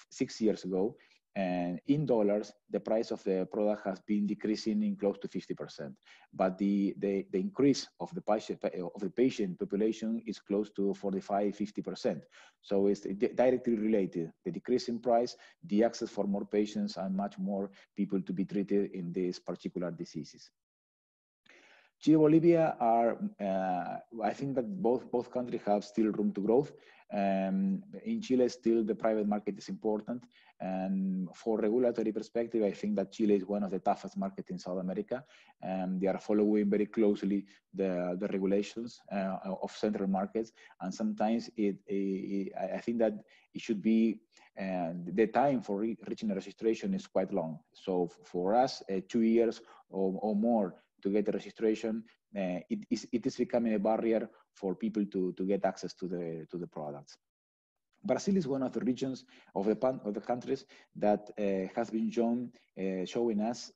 6 years ago, and in dollars, the price of the product has been decreasing in close to 50%. But the increase of the patient population is close to 45, 50%. So it's directly related. The decrease in price, the access for more patients and much more people to be treated in these particular diseases. Chile, Bolivia are, I think that both countries have still room to growth. In Chile, still the private market is important. And for regulatory perspective, I think that Chile is one of the toughest markets in South America. They are following very closely the regulations of central markets. And sometimes I think that it should be, the time for reaching a registration is quite long. So for us, 2 years or more to get a registration, it is becoming a barrier for people to get access to the products. Brazil is one of the regions of the countries that has been showing us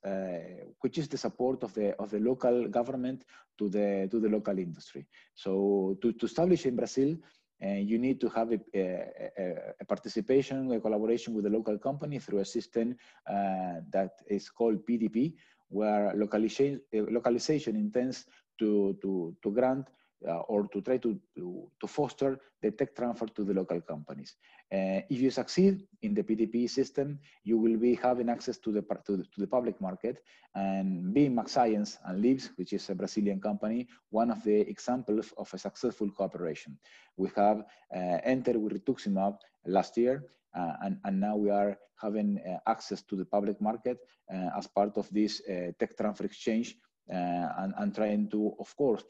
which is the support of the local government to the local industry. So to establish in Brazil, you need to have a participation, a collaboration with the local company through a system that is called PDP, where localization intends to grant or to try to foster the tech transfer to the local companies. If you succeed in the PDP system, you will be having access to the public market. And being MapScience and Libs, which is a Brazilian company, one of the examples of a successful cooperation. We have entered with rituximab last year, and now we are having access to the public market as part of this tech transfer exchange. And trying to, of course,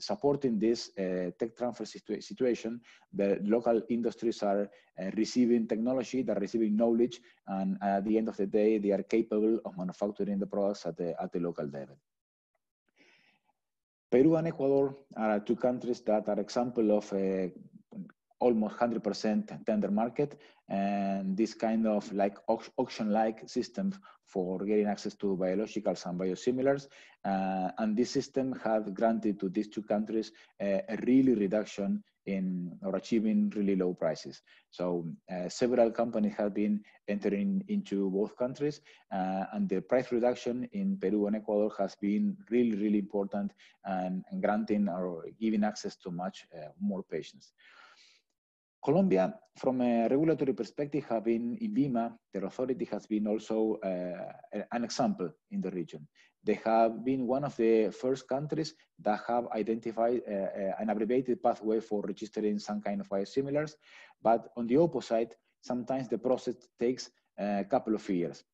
supporting this tech transfer situation, the local industries are receiving technology, they're receiving knowledge, and at the end of the day, they are capable of manufacturing the products at the local level. Peru and Ecuador are two countries that are example of almost 100% tender market, and this kind of like auction-like system for getting access to biologicals and biosimilars. And this system had granted to these two countries a really reduction in or achieving really low prices. So several companies have been entering into both countries, and the price reduction in Peru and Ecuador has been really, really important and granting or giving access to much more patients. Colombia, from a regulatory perspective, have been in INVIMA, their authority has been also an example in the region. They have been one of the first countries that have identified an abbreviated pathway for registering some kind of biosimilars, but on the opposite, sometimes the process takes a couple of years,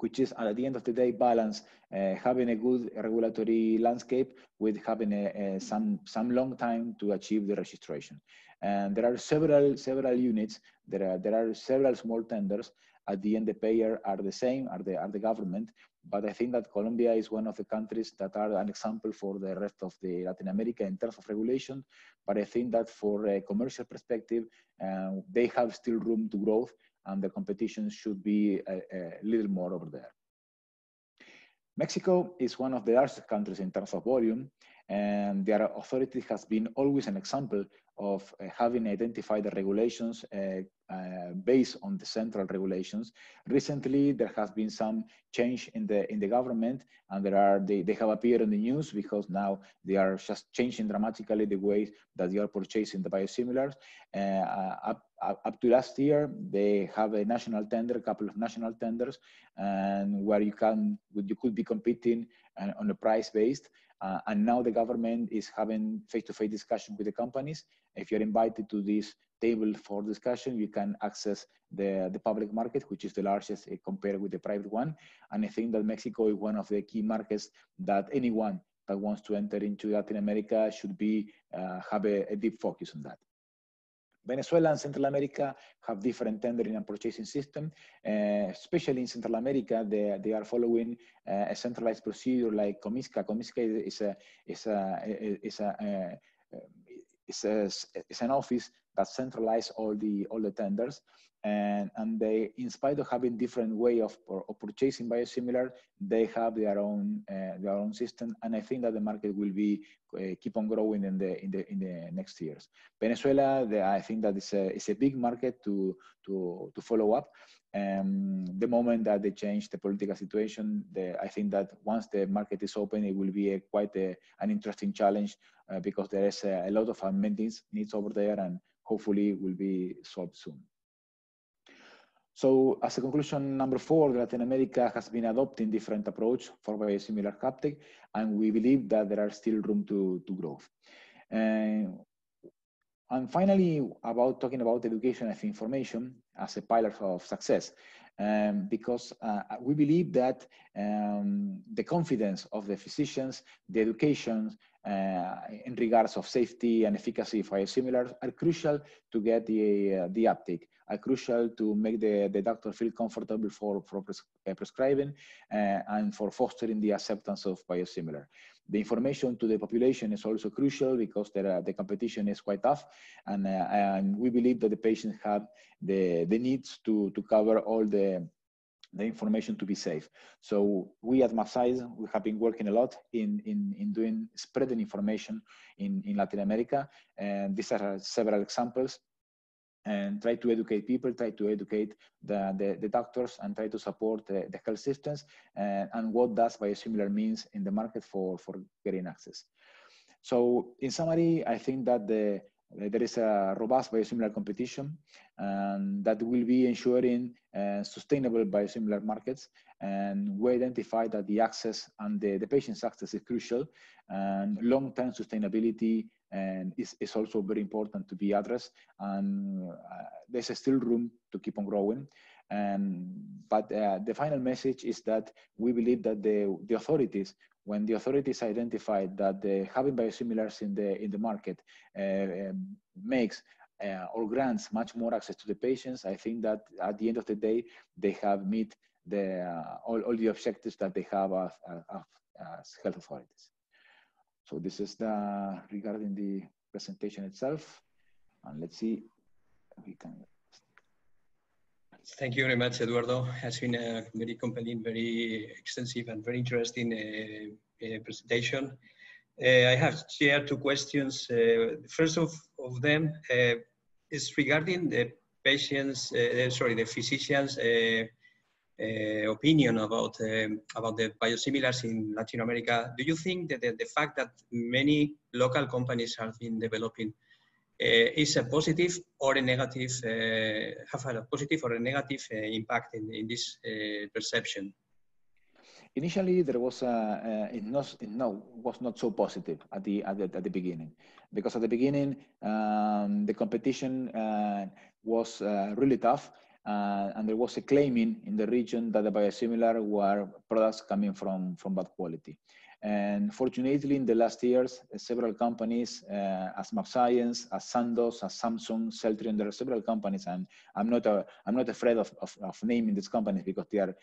which is, at the end of the day, balance having a good regulatory landscape with having some long time to achieve the registration. And there are several units, there are several small tenders, At the end, the payer are the same, are the government. But I think that Colombia is one of the countries that are an example for the rest of the Latin America in terms of regulation. But I think that for a commercial perspective, they have still room to grow, and the competition should be a little more over there. Mexico is one of the largest countries in terms of volume, and their authority has been always an example of having identified the regulations based on the central regulations. Recently, there has been some change in the government, and they have appeared in the news because now they are just changing dramatically the way that they are purchasing the biosimilars. Up to last year, they have a national tender, a couple of national tenders, and where you could be competing on a price based. And now the government is having face-to-face discussion with the companies. If you're invited to this table for discussion, you can access the public market, which is the largest compared with the private one. And I think that Mexico is one of the key markets that anyone that wants to enter into Latin America should be have a deep focus on that. Venezuela and Central America have different tendering and purchasing system. Especially in Central America, they are following a centralized procedure like Comisca. Comisca is an office that centralizes all the tenders, and they, in spite of having different way of purchasing biosimilar, they have their own system, and I think that the market will be keep on growing in the next years. Venezuela, I think that it's a big market to follow up. The moment that they change the political situation, I think that once the market is open, it will be quite an interesting challenge because there is a lot of unmet needs over there, and hopefully will be solved soon. So as a conclusion, number 4, Latin America has been adopting different approach for biosimilar uptake, and we believe that there are still room to grow. And finally, about talking about education and information as a pillar of success, because we believe that the confidence of the physicians, the education in regards of safety and efficacy of biosimilars are crucial to get the uptake, are crucial to make the doctor feel comfortable for prescribing and for fostering the acceptance of biosimilar. The information to the population is also crucial because the competition is quite tough, and we believe that the patients have the needs to cover all the information to be safe. So we at MapScience, we have been working a lot in spreading information in Latin America, and these are several examples, and try to educate people, try to educate the doctors, and try to support the health systems and what does biosimilar means in the market for getting access. So in summary, I think that there is a robust biosimilar competition that will be ensuring sustainable biosimilar markets, and we identify that the access and the patient's access is crucial, and long-term sustainability and is also very important to be addressed, and there's still room to keep on growing. But the final message is that we believe that the authorities, when the authorities identified that having biosimilars in the market makes or grants much more access to the patients, I think that at the end of the day, they have met all the objectives that they have as health authorities. So this is regarding the presentation itself, and let's see if we can. Thank you very much, Eduardo. It has been a very compelling, very extensive, and very interesting presentation. I have shared 2 questions. The first of them is regarding the patients, the physicians' opinion about the biosimilars in Latin America. Do you think that the fact that many local companies have been developing is a positive or a negative, have a positive or a negative impact in this perception? Initially, there was it was not so positive at the beginning, because at the beginning the competition was really tough, and there was a claiming in the region that the biosimilar were products coming from bad quality. And fortunately, in the last years, several companies as MapScience, as Sandoz, as Samsung, Celtrion, there are several companies, and I'm not afraid of naming these companies because they are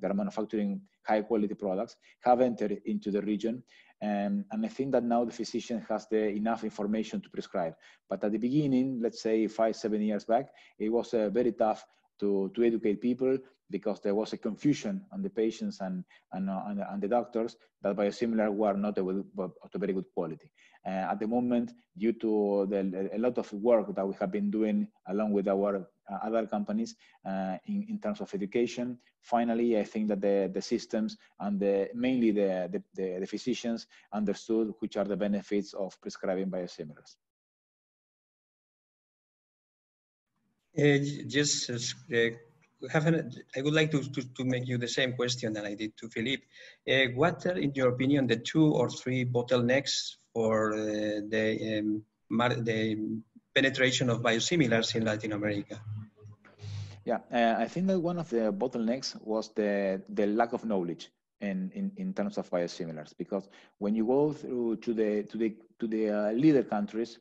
manufacturing high quality products, have entered into the region. And I think that now the physician has enough information to prescribe. But at the beginning, let's say 5-7 years back, it was very tough to educate people, because there was a confusion on the patients and the doctors that biosimilars were not of very good quality. At the moment, due to a lot of work that we have been doing along with our other companies in terms of education, finally, I think that the systems and mainly the physicians understood which are the benefits of prescribing biosimilars. I would like to make you the same question that I did to Philippe. What are, in your opinion, the 2 or 3 bottlenecks for the penetration of biosimilars in Latin America? Yeah, I think that one of the bottlenecks was the lack of knowledge in terms of biosimilars, because when you go through to the leader countries,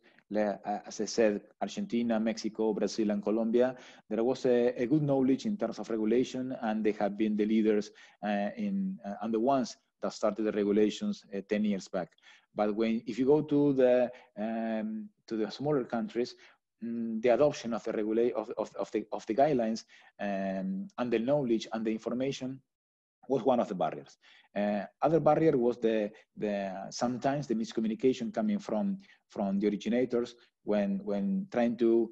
as I said, Argentina, Mexico, Brazil, and Colombia, there was a good knowledge in terms of regulation, and they have been the leaders and the ones that started the regulations 10 years back. But if you go to the smaller countries, the adoption of the of the guidelines and the knowledge and the information was one of the barriers. Other barrier was sometimes the miscommunication coming from the originators when trying to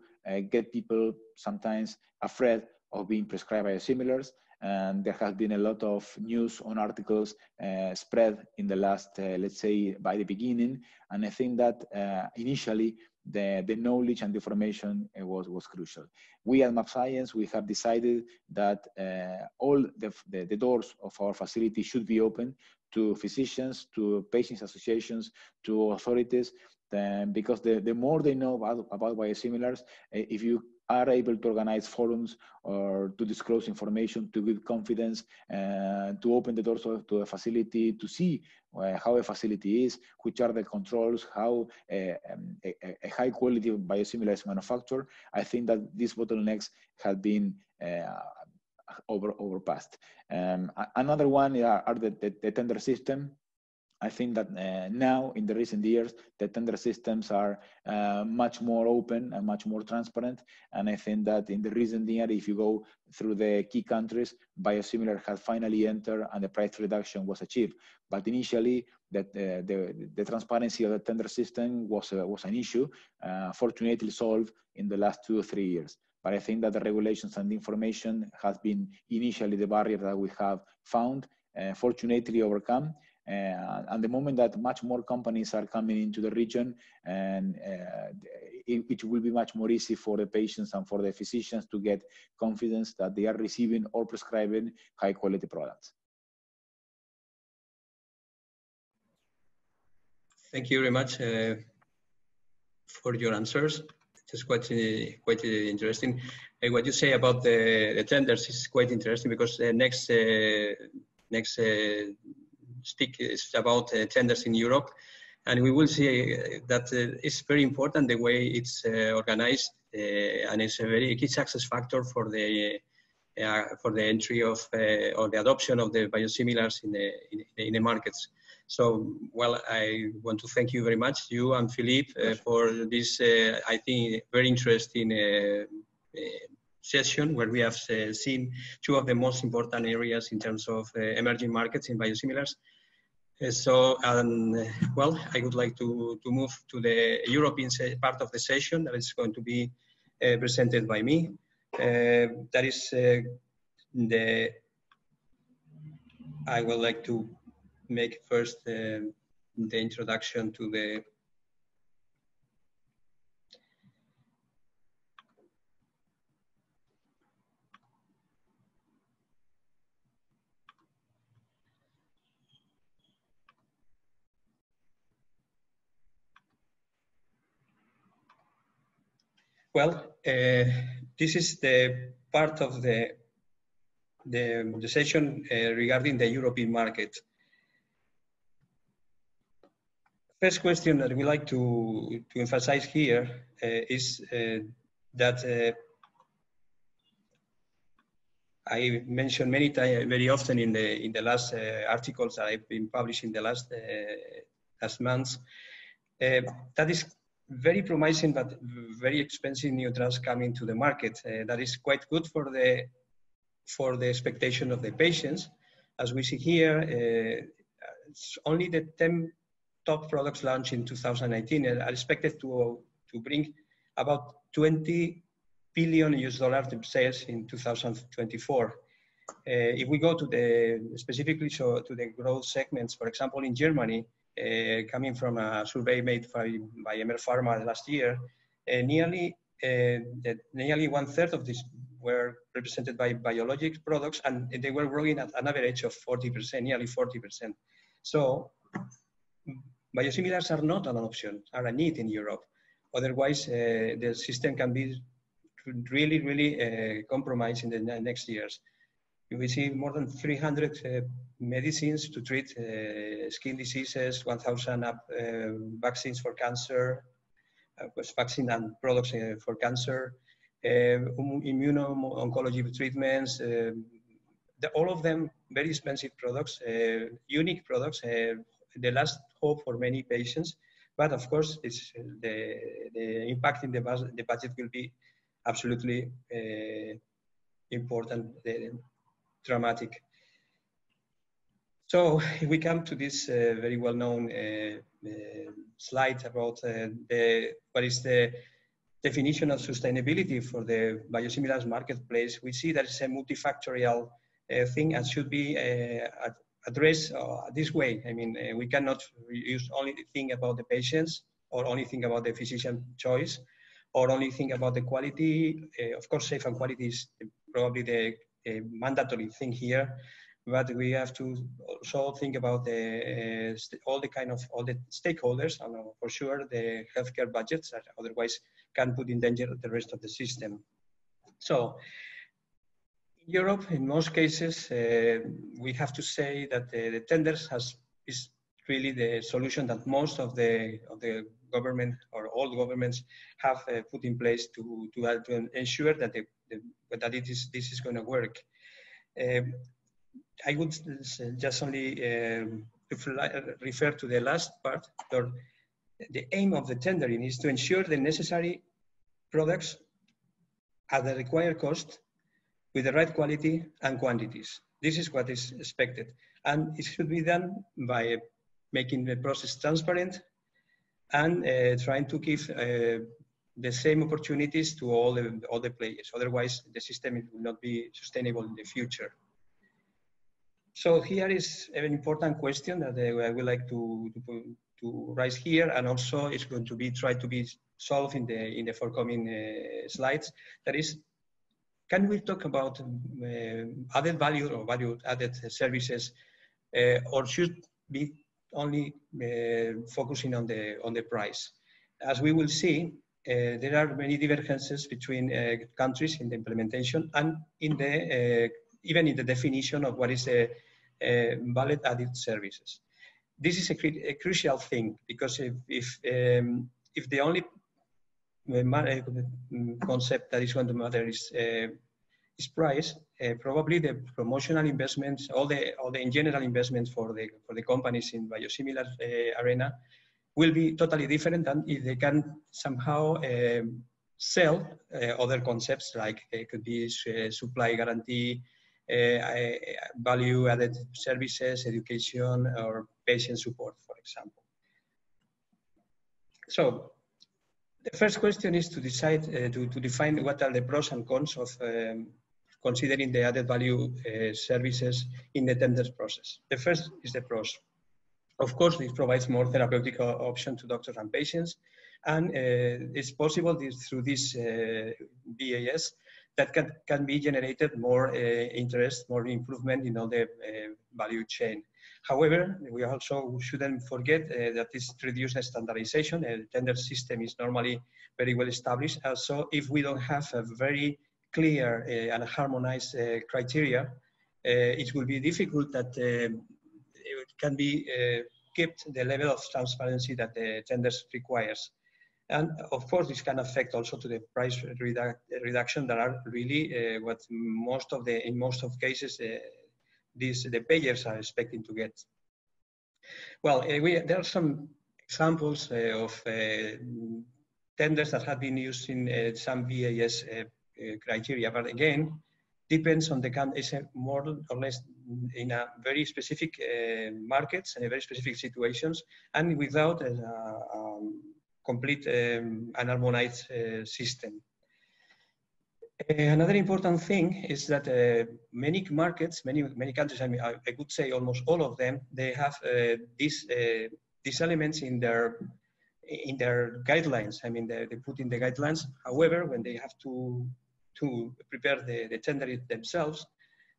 get people sometimes afraid of being prescribed biosimilars. And there has been a lot of news on articles spread in the last, let's say, by the beginning. And I think that initially, the knowledge and the information was crucial. We at MapScience, we have decided that all the doors of our facility should be open to physicians, to patients' associations, to authorities, because the more they know about biosimilars, if you are able to organize forums or to disclose information, to give confidence, to open the doors to a facility, to see how a facility is, which are the controls, how a high quality biosimilar is manufactured. I think that these bottlenecks have been overpassed. Another one are the tender system. I think that now, in the recent years, the tender systems are much more open and much more transparent. And I think that in the recent year, if you go through the key countries, biosimilar has finally entered and the price reduction was achieved. But initially, the transparency of the tender system was an issue, fortunately solved in the last 2 or 3 years. But I think that the regulations and the information has been initially the barrier that we have found, fortunately overcome. And the moment that much more companies are coming into the region, and it will be much more easy for the patients and for the physicians to get confidence that they are receiving or prescribing high quality products. Thank you very much for your answers. It's quite interesting. What you say about the tenders is quite interesting, because the next stick is about tenders in Europe, and we will see that it's very important the way it's organized, and it's a very key success factor for the entry of or the adoption of the biosimilars in the markets. So, well, I want to thank you very much, you and Philippe, for this I think very interesting session, where we have seen 2 of the most important areas in terms of emerging markets in biosimilars. Well, I would like to move to the European part of the session that is going to be presented by me. That is I would like to make first the introduction to the well, this is the part of the session regarding the European market. First question that we like to emphasize here is that I mentioned many times, very often in the last articles that I've been published in the last months, that is very promising but very expensive new drugs coming to the market. That is quite good for the expectation of the patients. As we see here, it's only the 10 top products launched in 2019 are expected to bring about $20 billion in sales in 2024. If we go to the specifically to the growth segments, for example, in Germany, coming from a survey made by ML Pharma last year, nearly 1/3 of these were represented by biologic products, and they were growing at an average of 40%, nearly 40%. So biosimilars are not an option, are a need in Europe. Otherwise, the system can be really compromised in the next years. We see more than 300 medicines to treat skin diseases, 1,000 vaccines for cancer, vaccine and products for cancer, immuno-oncology treatments, all of them very expensive products, unique products, the last hope for many patients. But of course, it's the impact in the budget will be absolutely important, dramatic. So if we come to this very well-known slide about what is the definition of sustainability for the biosimilars marketplace, we see that it's a multifactorial thing and should be addressed this way. I mean, we cannot only think about the patients or only think about the physician choice, or only think about the quality. Of course, safe and quality is probably the mandatory thing here, but we have to also think about the, all the stakeholders, and for sure the healthcare budgets that otherwise can put in danger the rest of the system. So, in Europe, in most cases, we have to say that the tenders is really the solution that most of the government or all governments have put in place to ensure that this is going to work. I would just only refer to the last part. Or the aim of the tendering is to ensure the necessary products at the required cost with the right quality and quantities. This is what is expected, and it should be done by making the process transparent and trying to give the same opportunities to all the players. Otherwise, the system will not be sustainable in the future. So here is an important question that I would like to raise here, and also it's going to be tried to be solved in the forthcoming slides. That is, can we talk about added value or value-added services, or should be only focusing on the price? As we will see, there are many divergences between countries in the implementation and in the even in the definition of what is a value-added services. This is a crucial thing, because if the only concept that is going to matter is price, probably the promotional investments, all the in general investments for the companies in biosimilar arena will be totally different than if they can somehow sell other concepts, like it could be supply guarantee, value added services, education, or patient support, for example. So the first question is to decide to define what are the pros and cons of considering the added value services in the tenders process. The first is the pros. Of course, this provides more therapeutic option to doctors and patients, and it's possible through this VAS that can be generated more interest, more improvement in all the value chain. However, we also shouldn't forget that this reduces standardization. The tender system is normally very well established. So if we don't have a very clear and harmonized criteria, it will be difficult that it can be kept the level of transparency that the tenders requires. And of course, this can affect also to the price reduction that are really what most of the, in most of cases, the payers are expecting to get. Well, there are some examples of tenders that have been used in some VAS criteria, but again, depends on the country, it's more or less in a very specific markets and a very specific situations, and without a complete and harmonized system. Another important thing is that many markets, many countries, I mean, I could say almost all of them, they have these elements in their guidelines. I mean, they put in the guidelines. However, when they have to prepare the tender themselves,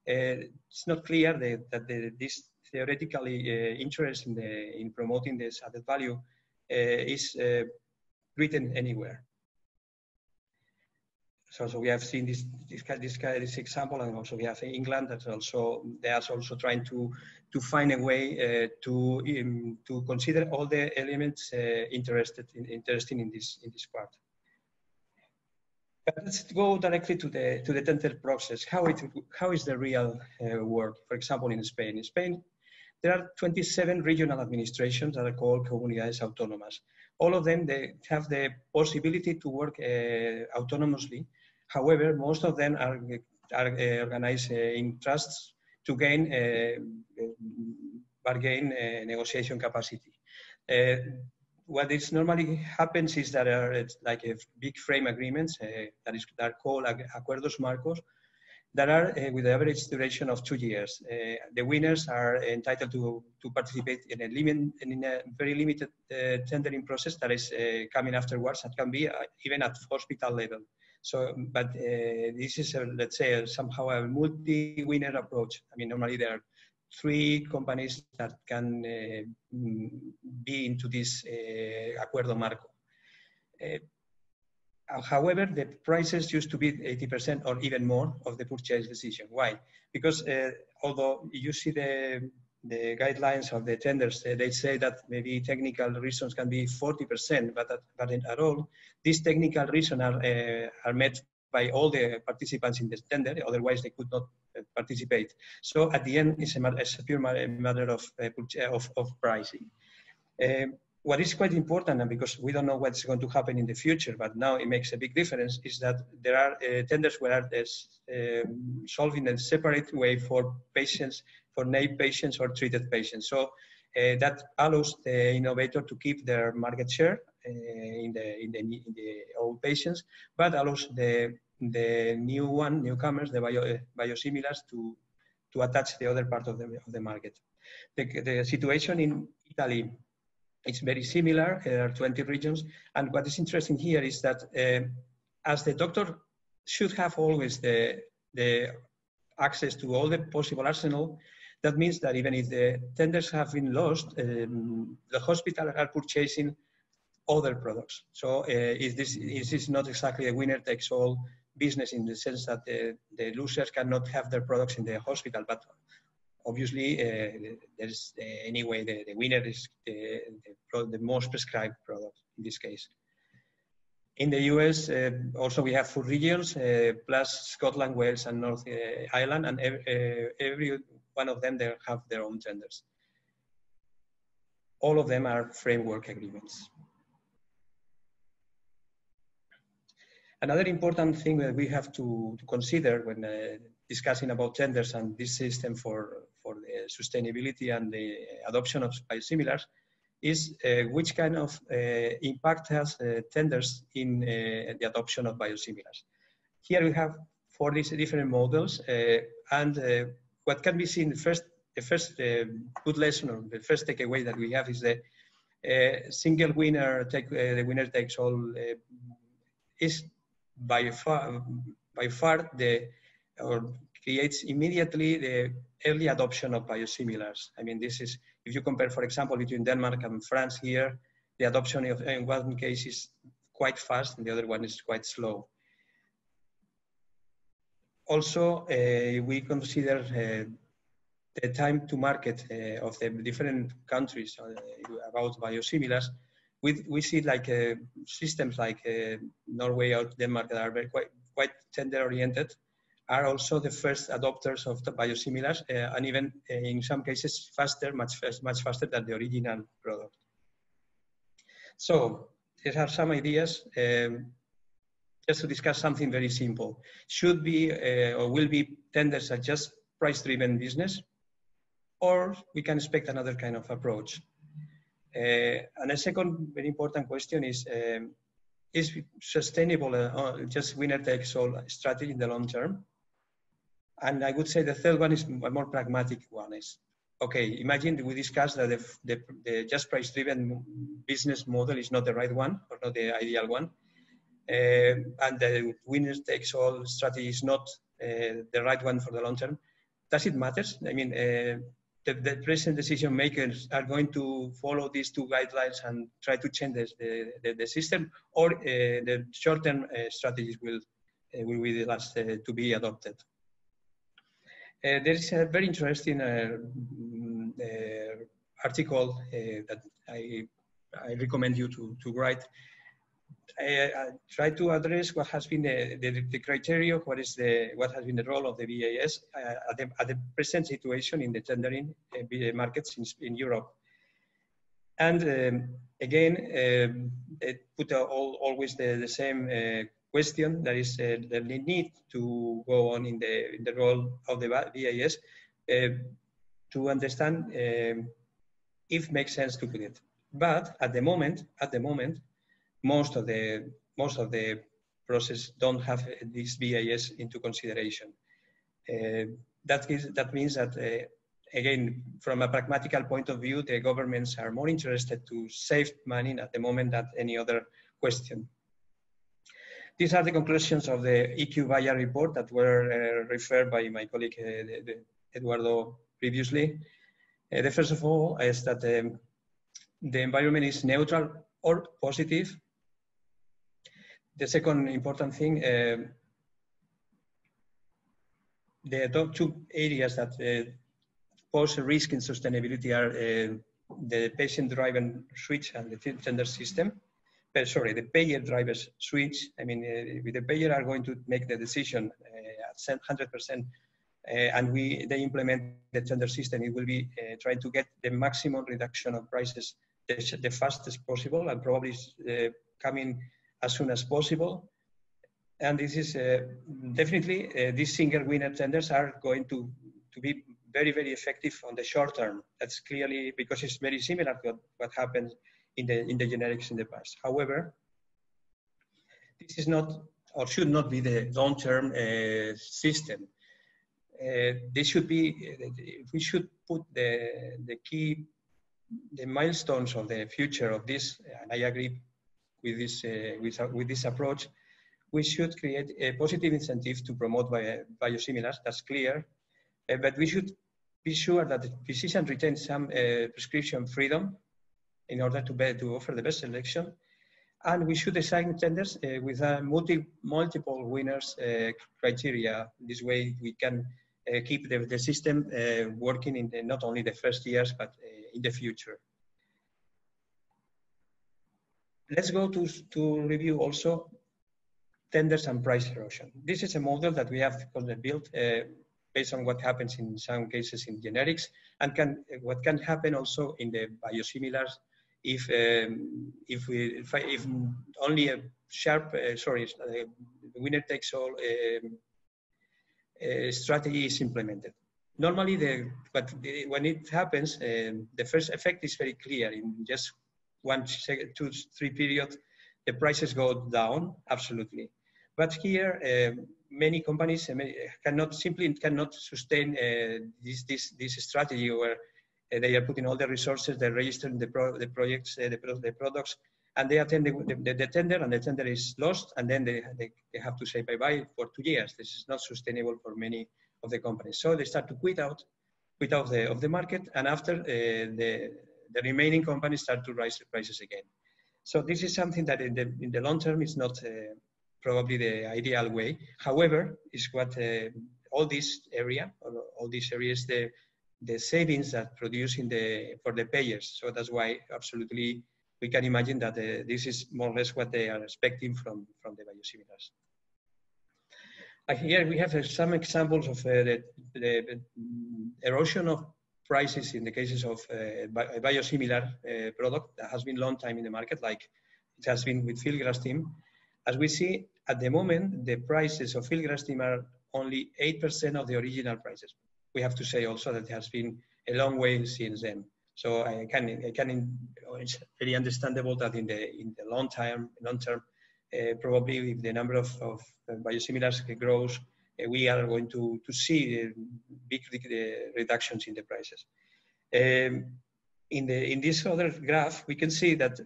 it's not clear that this theoretically interest in promoting this added value is written anywhere. So we have seen this example, and also we have England that also they are also trying to find a way to consider all the elements interesting in this part. But let's go directly to the tender process. How is the real work? For example, in Spain. In Spain, there are 27 regional administrations that are called comunidades autónomas. All of them, they have the possibility to work autonomously. However, most of them are organized in trusts to gain bargain negotiation capacity. What is normally happens is that it's like a big frame agreements that are called acuerdos marcos, that are with the average duration of 2 years. The winners are entitled to participate in a very limited tendering process that is coming afterwards, and can be even at hospital level. So, but this is, let's say, somehow a multi-winner approach. I mean, normally there are three companies that can be into this acuerdo marco. However, the prices used to be 80% or even more of the purchase decision. Why? Because although you see the guidelines of the tenders, they say that maybe technical reasons can be 40%, but at all, these technical reasons are met by all the participants in the tender, otherwise they could not participate. So at the end, it's a pure matter of pricing. What is quite important, and because we don't know what's going to happen in the future, but now it makes a big difference, is that there are tenders where there's solving a separate way for patients, for named patients or treated patients. So that allows the innovator to keep their market share in the old patients, but allows the newcomers, the biosimilars, to attach the other part of the market. The situation in Italy, it's very similar. There are 20 regions, and what is interesting here is that as the doctor should have always the access to all the possible arsenal, that means that even if the tenders have been lost, the hospital are purchasing other products. So this is not exactly a winner takes all business, in the sense that the losers cannot have their products in the hospital, but obviously, there's anyway the winner is the most prescribed product in this case. In the US, also we have 4 regions, plus Scotland, Wales, and North Ireland, and every one of them, they have their own tenders. All of them are framework agreements. Another important thing that we have to consider when discussing about tenders and this system for the sustainability and the adoption of biosimilars is which kind of impact has tenders in the adoption of biosimilars. Here we have 4 different models, and what can be seen, the first good lesson, or the first takeaway that we have, is the single winner, the winner takes all, is by far creates immediately the early adoption of biosimilars. I mean, this is, if you compare, for example, between Denmark and France here, the adoption in one case is quite fast and the other one is quite slow. Also, we consider the time to market of the different countries about biosimilars, we see like systems like Norway or Denmark that are very quite tender oriented are also the first adopters of the biosimilars and even in some cases faster, much faster than the original product. So these are some ideas just to discuss something very simple. Should be or will be tenders are just price-driven business, or we can expect another kind of approach. And a second very important question is sustainable just winner takes all strategy in the long term? And I would say the third one is a more pragmatic one is, okay, imagine we discussed that the just price driven business model is not the right one or not the ideal one. And the winner takes all strategy is not the right one for the long term. Does it matter? I mean, the present decision makers are going to follow these two guidelines and try to change the system, or the short-term strategies will be the last to be adopted. There is a very interesting article that I recommend you to write. I try to address what has been the criteria, what has been the role of the VAS at the present situation in the tendering markets in Europe. And again, they put always the same question, that is the need to go on in the role of the VAS to understand if it makes sense to put it. But at the moment, most of the process don't have this VAS into consideration. That means that again, from a pragmatical point of view, the governments are more interested to save money at the moment than any other question. These are the conclusions of the IQVIA report that were referred by my colleague Eduardo previously. The first of all is that the environment is neutral or positive. The second important thing, the top two areas that pose a risk in sustainability are the patient-driven switch and the tender system. Sorry, the payer-driven switch. I mean, with the payer are going to make the decision at 100%, and they implement the tender system. It will be trying to get the maximum reduction of prices the fastest possible, and probably coming as soon as possible. And this is definitely these single winner tenders are going to be very, very effective on the short term. That's clearly because it's very similar to what happened in the generics in the past. However, this is not or should not be the long term system. This should be. We should put the milestones of the future of this, and I agree with this approach. We should create a positive incentive to promote biosimilars, that's clear, but we should be sure that the physician retains some prescription freedom in order to offer the best selection. And we should design tenders with a multiple winners criteria. This way we can keep the system working in not only the first years, but in the future. Let's go to review also tenders and price erosion. This is a model that we have built based on what happens in some cases in generics and what can happen also in the biosimilars if only a sharp, winner takes all strategy is implemented. Normally, when it happens, the first effect is very clear. In just 1, 2, 3 periods, the prices go down, absolutely. But here, many companies cannot sustain this strategy where they are putting all the resources, they're registering the projects, the products, and they attend the tender, and the tender is lost, and then they have to say bye-bye for 2 years. This is not sustainable for many of the companies. So they start to quit out of the market, and after the remaining companies start to raise the prices again. So this is something that in the long term is not probably the ideal way. However, is what all this area, all these areas, the savings that producing for the payers. So that's why absolutely we can imagine that this is more or less what they are expecting from the biosimilars. Here we have some examples of the erosion of prices in the cases of a biosimilar product that has been long time in the market, like it has been with filgrastim. As we see at the moment, the prices of filgrastim are only 8% of the original prices. We have to say also that it has been a long way since then. So it's very understandable that in the long term, probably if the number of biosimilars grows, we are going to see big reductions in the prices. In this other graph, we can see that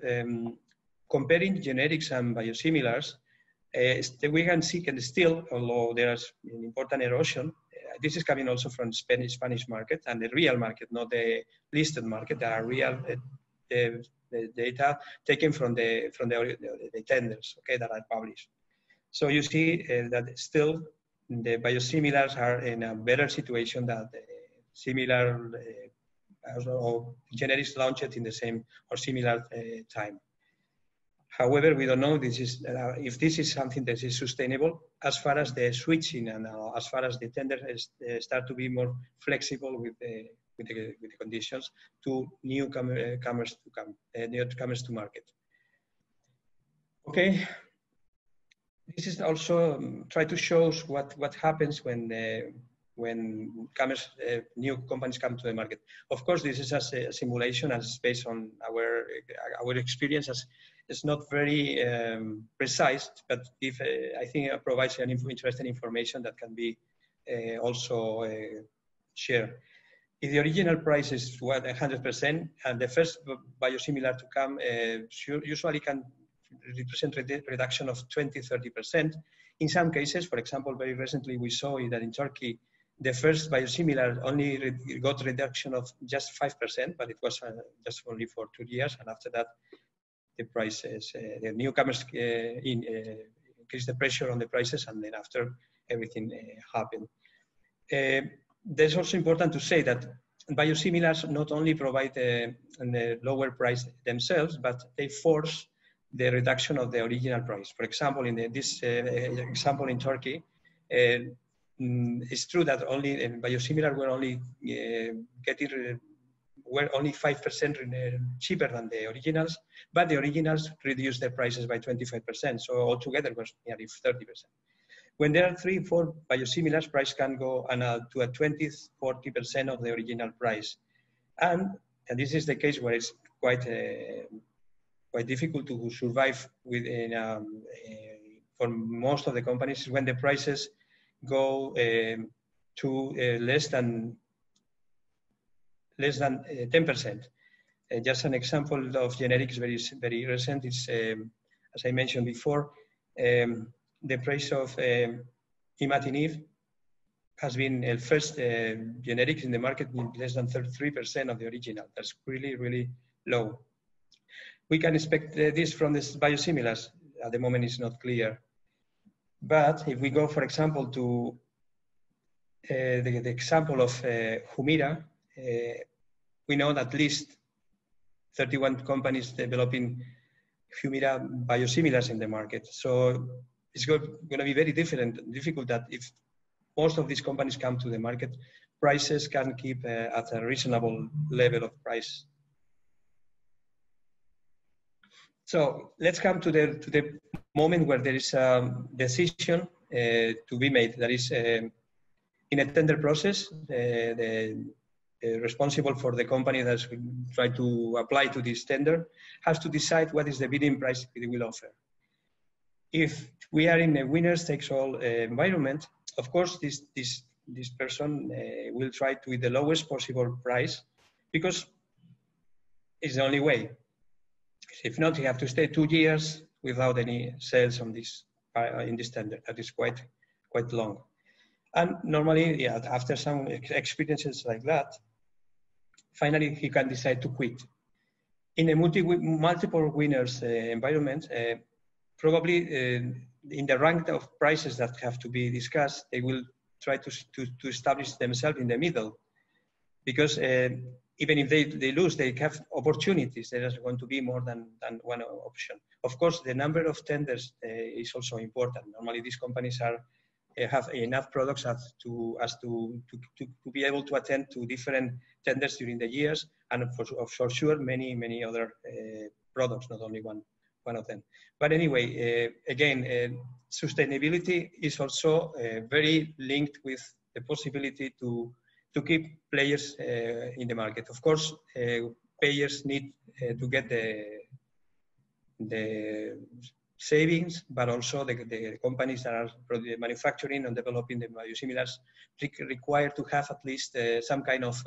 comparing generics and biosimilars, we can see still, although there is an important erosion, this is coming also from Spanish market and the real market, not the listed market. There are real data taken from the tenders, okay, that are published. So you see that still the biosimilars are in a better situation than the similar or generics launched in the same or similar time. However, we don't know if this is something that is sustainable as far as the switching and as far as the tenders start to be more flexible with the conditions to newcomers to market. Okay, this is also try to show what happens when new companies come to the market. Of course, this is a simulation and it's based on our experience. It's not very precise, but if, I think it provides an interesting information that can be also shared. If the original price is 100%, and the first biosimilar to come usually can represent a reduction of 20–30%. In some cases, for example, very recently we saw that in Turkey, the first biosimilar only got reduction of just 5%, but it was just only for 2 years, and after that, the prices, the newcomers increased the pressure on the prices, and then after everything happened. There's also important to say that biosimilars not only provide a lower price themselves, but they force the reduction of the original price. For example, in this example in Turkey, it's true that only biosimilars were only 5% cheaper than the originals, but the originals reduced their prices by 25%, so altogether it was nearly 30%. When there are 3–4 biosimilars, price can go to a 20–40% of the original price. And this is the case where it's quite difficult to survive for most of the companies, when the prices go to less than 10%. Just an example of generics, very, very recent, is, as I mentioned before, the price of imatinib has been the first generic in the market with less than 33% of the original. That's really, really low. We can expect this from the biosimilars. At the moment, it's not clear. But if we go, for example, to the example of Humira, we know that at least 31 companies developing Humira biosimilars in the market. So it's going to be very difficult that if most of these companies come to the market, prices can keep at a reasonable level of price. So let's come to the moment where there is a decision to be made. That is, in a tender process, responsible for the company that's trying to apply to this tender has to decide what is the bidding price it will offer. If we are in a winners takes all environment, of course this person will try to with the lowest possible price, because it's the only way. If not, you have to stay 2 years without any sales on this in this tender. That is quite long. And normally, yeah, after some experiences like that, finally he can decide to quit. In a multiple winners environment, probably in the rank of prices that have to be discussed, they will try to establish themselves in the middle. because even if they lose, they have opportunities. There is going to be more than one option. Of course, the number of tenders is also important. Normally, these companies are have enough products as to be able to attend to different tenders during the years, and for sure many other products, not only one of them. But anyway, again, sustainability is also very linked with the possibility to keep players in the market. Of course, payers need to get the savings, but also the companies that are manufacturing and developing the biosimilars require to have at least some kind of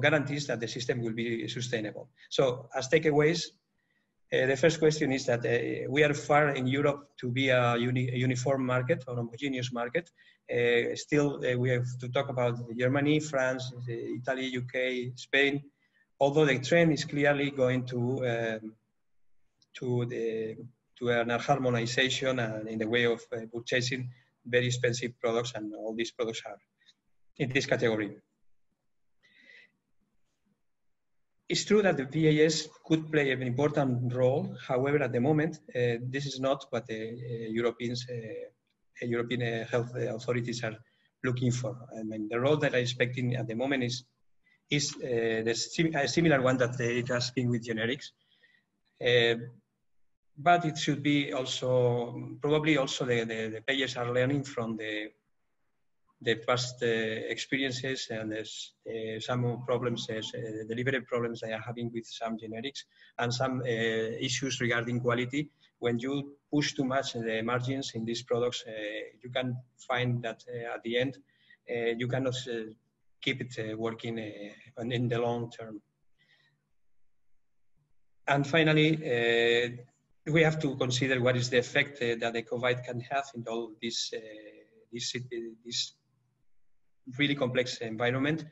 guarantees that the system will be sustainable. So, as takeaways, the first question is that we are far in Europe to be a uniform market or a homogeneous market. Still, we have to talk about Germany, France, Italy, UK, Spain. Although the trend is clearly going to an harmonization and in the way of purchasing very expensive products, and all these products are in this category. It's true that the VAS could play an important role. However, at the moment, this is not what the European health authorities are looking for. I mean, the role that I'm expecting at the moment is a similar one that it has been with generics. But it should be also, probably also the payers are learning from the past experiences and some problems, delivery problems they are having with some generics, and some issues regarding quality. When you push too much the margins in these products, you can find that at the end, you cannot keep it working in the long term. And finally, we have to consider what is the effect that the COVID can have in all this really complex environment,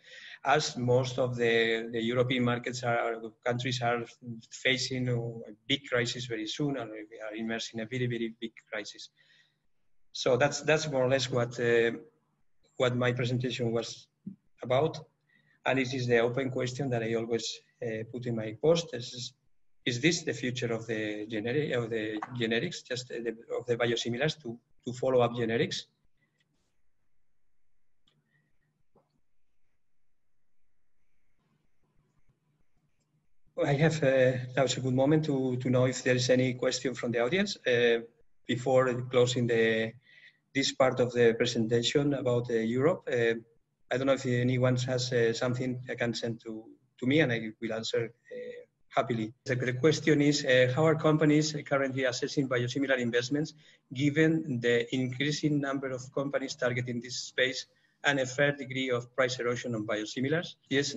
as most of the European markets are, countries are facing a big crisis very soon, and we are immersed in a very, very big crisis. So that's more or less what my presentation was about. And this is the open question that I always put in my post. Is this the future of the generics, just of the biosimilars, to follow up generics? I have now's a good moment to know if there is any question from the audience before closing this part of the presentation about Europe. I don't know if anyone has something I can send to me, and I will answer happily. The question is, how are companies currently assessing biosimilar investments, given the increasing number of companies targeting this space and a fair degree of price erosion on biosimilars? Yes,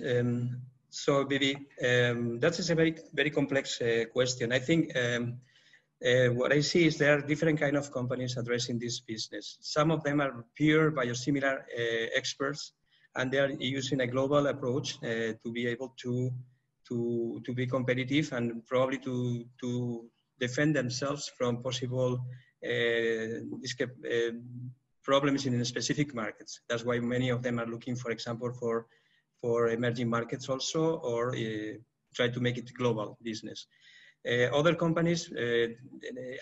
so maybe that is a very, very complex question. I think what I see is there are different kind of companies addressing this business. Some of them are pure biosimilar experts, and they are using a global approach to be able to be competitive, and probably to defend themselves from possible problems in specific markets. That's why many of them are looking, for example, for emerging markets also, or try to make it global business. Other companies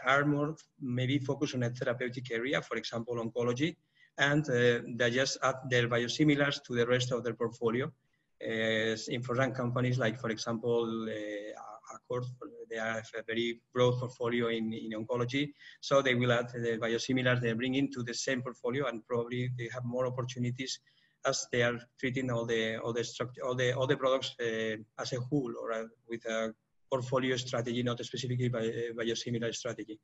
are more maybe focused on a therapeutic area, for example, oncology, and they just add their biosimilars to the rest of their portfolio. Important companies like, for example, Accord, they have a very broad portfolio in oncology, so they will add the biosimilars they bring into the same portfolio, and probably they have more opportunities as they are treating all the products as a whole, or with a portfolio strategy, not specifically biosimilar strategy.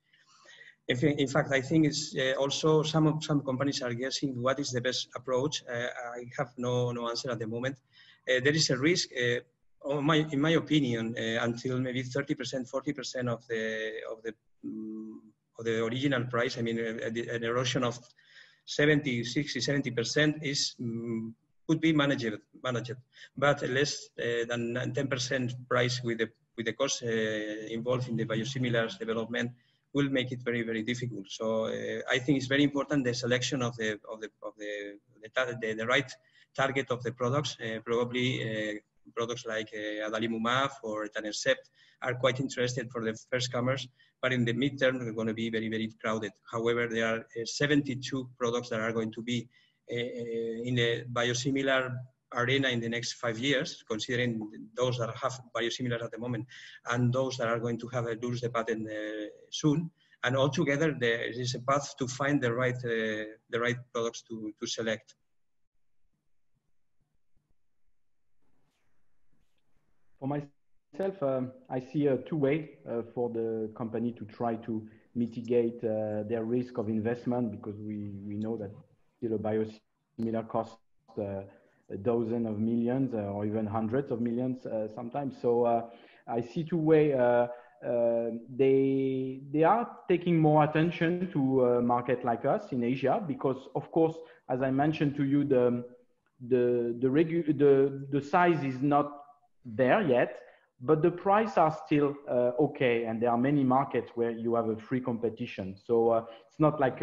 In fact, I think it's also some companies are guessing what is the best approach. I have no answer at the moment. There is a risk, in my opinion, until maybe 30%, 40% of the original price. I mean, an erosion of 60, 70% is could be managed. But less than 10% price with the cost involved in the biosimilars development will make it very, very difficult. So I think it's very important the selection of the right target of the products. Probably products like adalimumab or etanercept are quite interested for the first comers, but in the midterm they're going to be very, very crowded. However, there are 72 products that are going to be in the biosimilar arena in the next 5 years, considering those that have biosimilars at the moment and those that are going to have lose the patent soon. And altogether, there is a path to find the right products to select. For myself, I see two ways for the company to try to mitigate their risk of investment, because we know that still a biosimilar costs dozens of millions or even hundreds of millions sometimes. So I see two ways. They are taking more attention to a market like us in Asia because, of course, as I mentioned to you, the size is not there yet, but the price are still okay, and there are many markets where you have a free competition. So it's not like,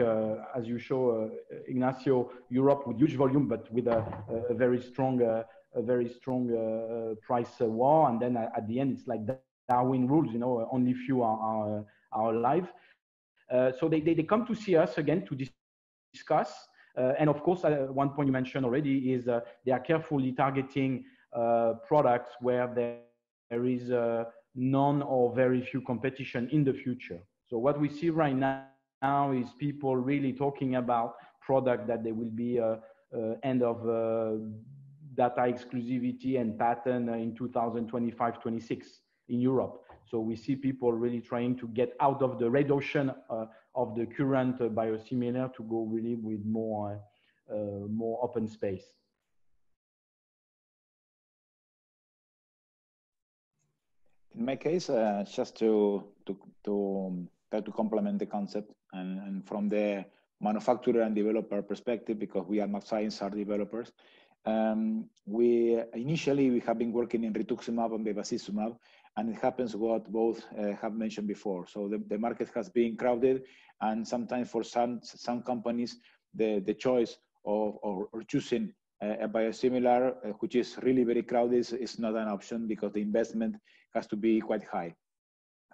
as you show, Ignacio, Europe with huge volume, but with a very strong, price war. And then at the end, it's like Darwin rules. You know, only few are alive. So they come to see us again to discuss. And of course, one point you mentioned already is they are carefully targeting products where there is none or very few competition in the future. So what we see right now is people really talking about product that they will be end of data exclusivity and patent in 2025-26 in Europe. So we see people really trying to get out of the red ocean of the current biosimilar to go really with more open space. In my case, just to try to complement the concept and from the manufacturer and developer perspective, because we at MapScience are developers, we have been working in rituximab and bevacizumab, and it happens what both have mentioned before. So the market has been crowded, and sometimes for some companies, the choice of or choosing a biosimilar, which is really very crowded, is not an option because the investment has to be quite high.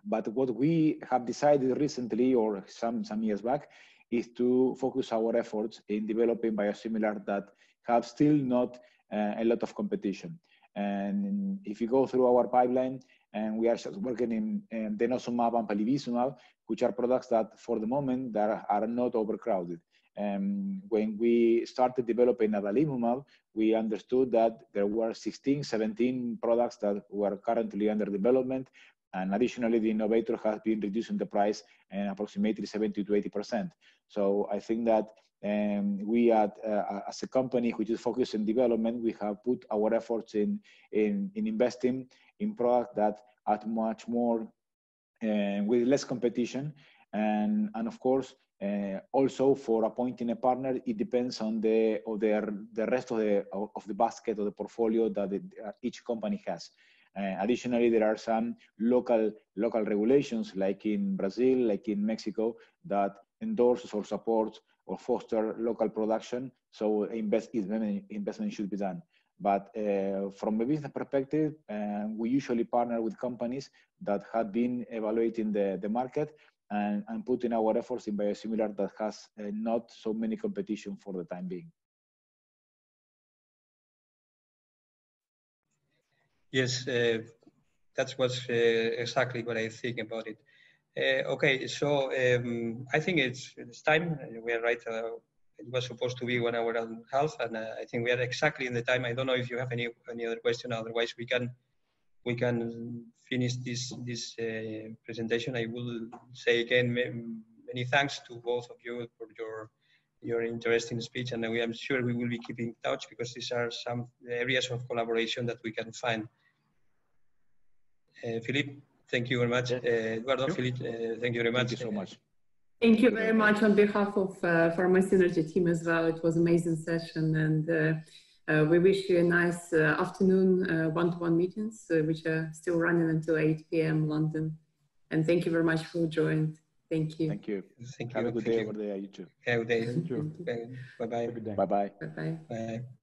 But what we have decided recently, or some years back, is to focus our efforts in developing biosimilars that have still not a lot of competition. And if you go through our pipeline, and we are just working in denosumab and palivizumab, which are products that, for the moment, that are not overcrowded. When we started developing adalimumab, we understood that there were 16, 17 products that were currently under development. And additionally, the innovator has been reducing the price approximately 70 to 80%. So I think that we as a company which is focused on development, we have put our efforts in investing in products that are much more with less competition. And of course, also for appointing a partner, it depends on the rest of the basket or the portfolio that each company has. Additionally, there are some local regulations, like in Brazil, like in Mexico, that endorses or supports or foster local production. So investment should be done. But from a business perspective, we usually partner with companies that have been evaluating the market and putting our efforts in biosimilar that has not so many competition for the time being. Yes, that's what's exactly what I think about it. Okay, so I think it's time. We are right. It was supposed to be 1 hour and a half, and I think we are exactly in the time. I don't know if you have any other question. Otherwise, we can finish this presentation. I will say again many thanks to both of you for your interesting speech, and I'm sure we will be keeping in touch because these are some areas of collaboration that we can find. Philippe, thank you very much. Eduardo, Philippe, thank you very much. Thank you so much. Thank you very much on behalf of Pharma Synergy team as well. It was an amazing session, and we wish you a nice afternoon one-to-one meetings, which are still running until 8 p.m. London. And thank you very much for joining. Thank you. Thank you. Thank you. Have a good day over there, you too. Have a good day. Thank you. Bye-bye. Bye-bye. Bye-bye.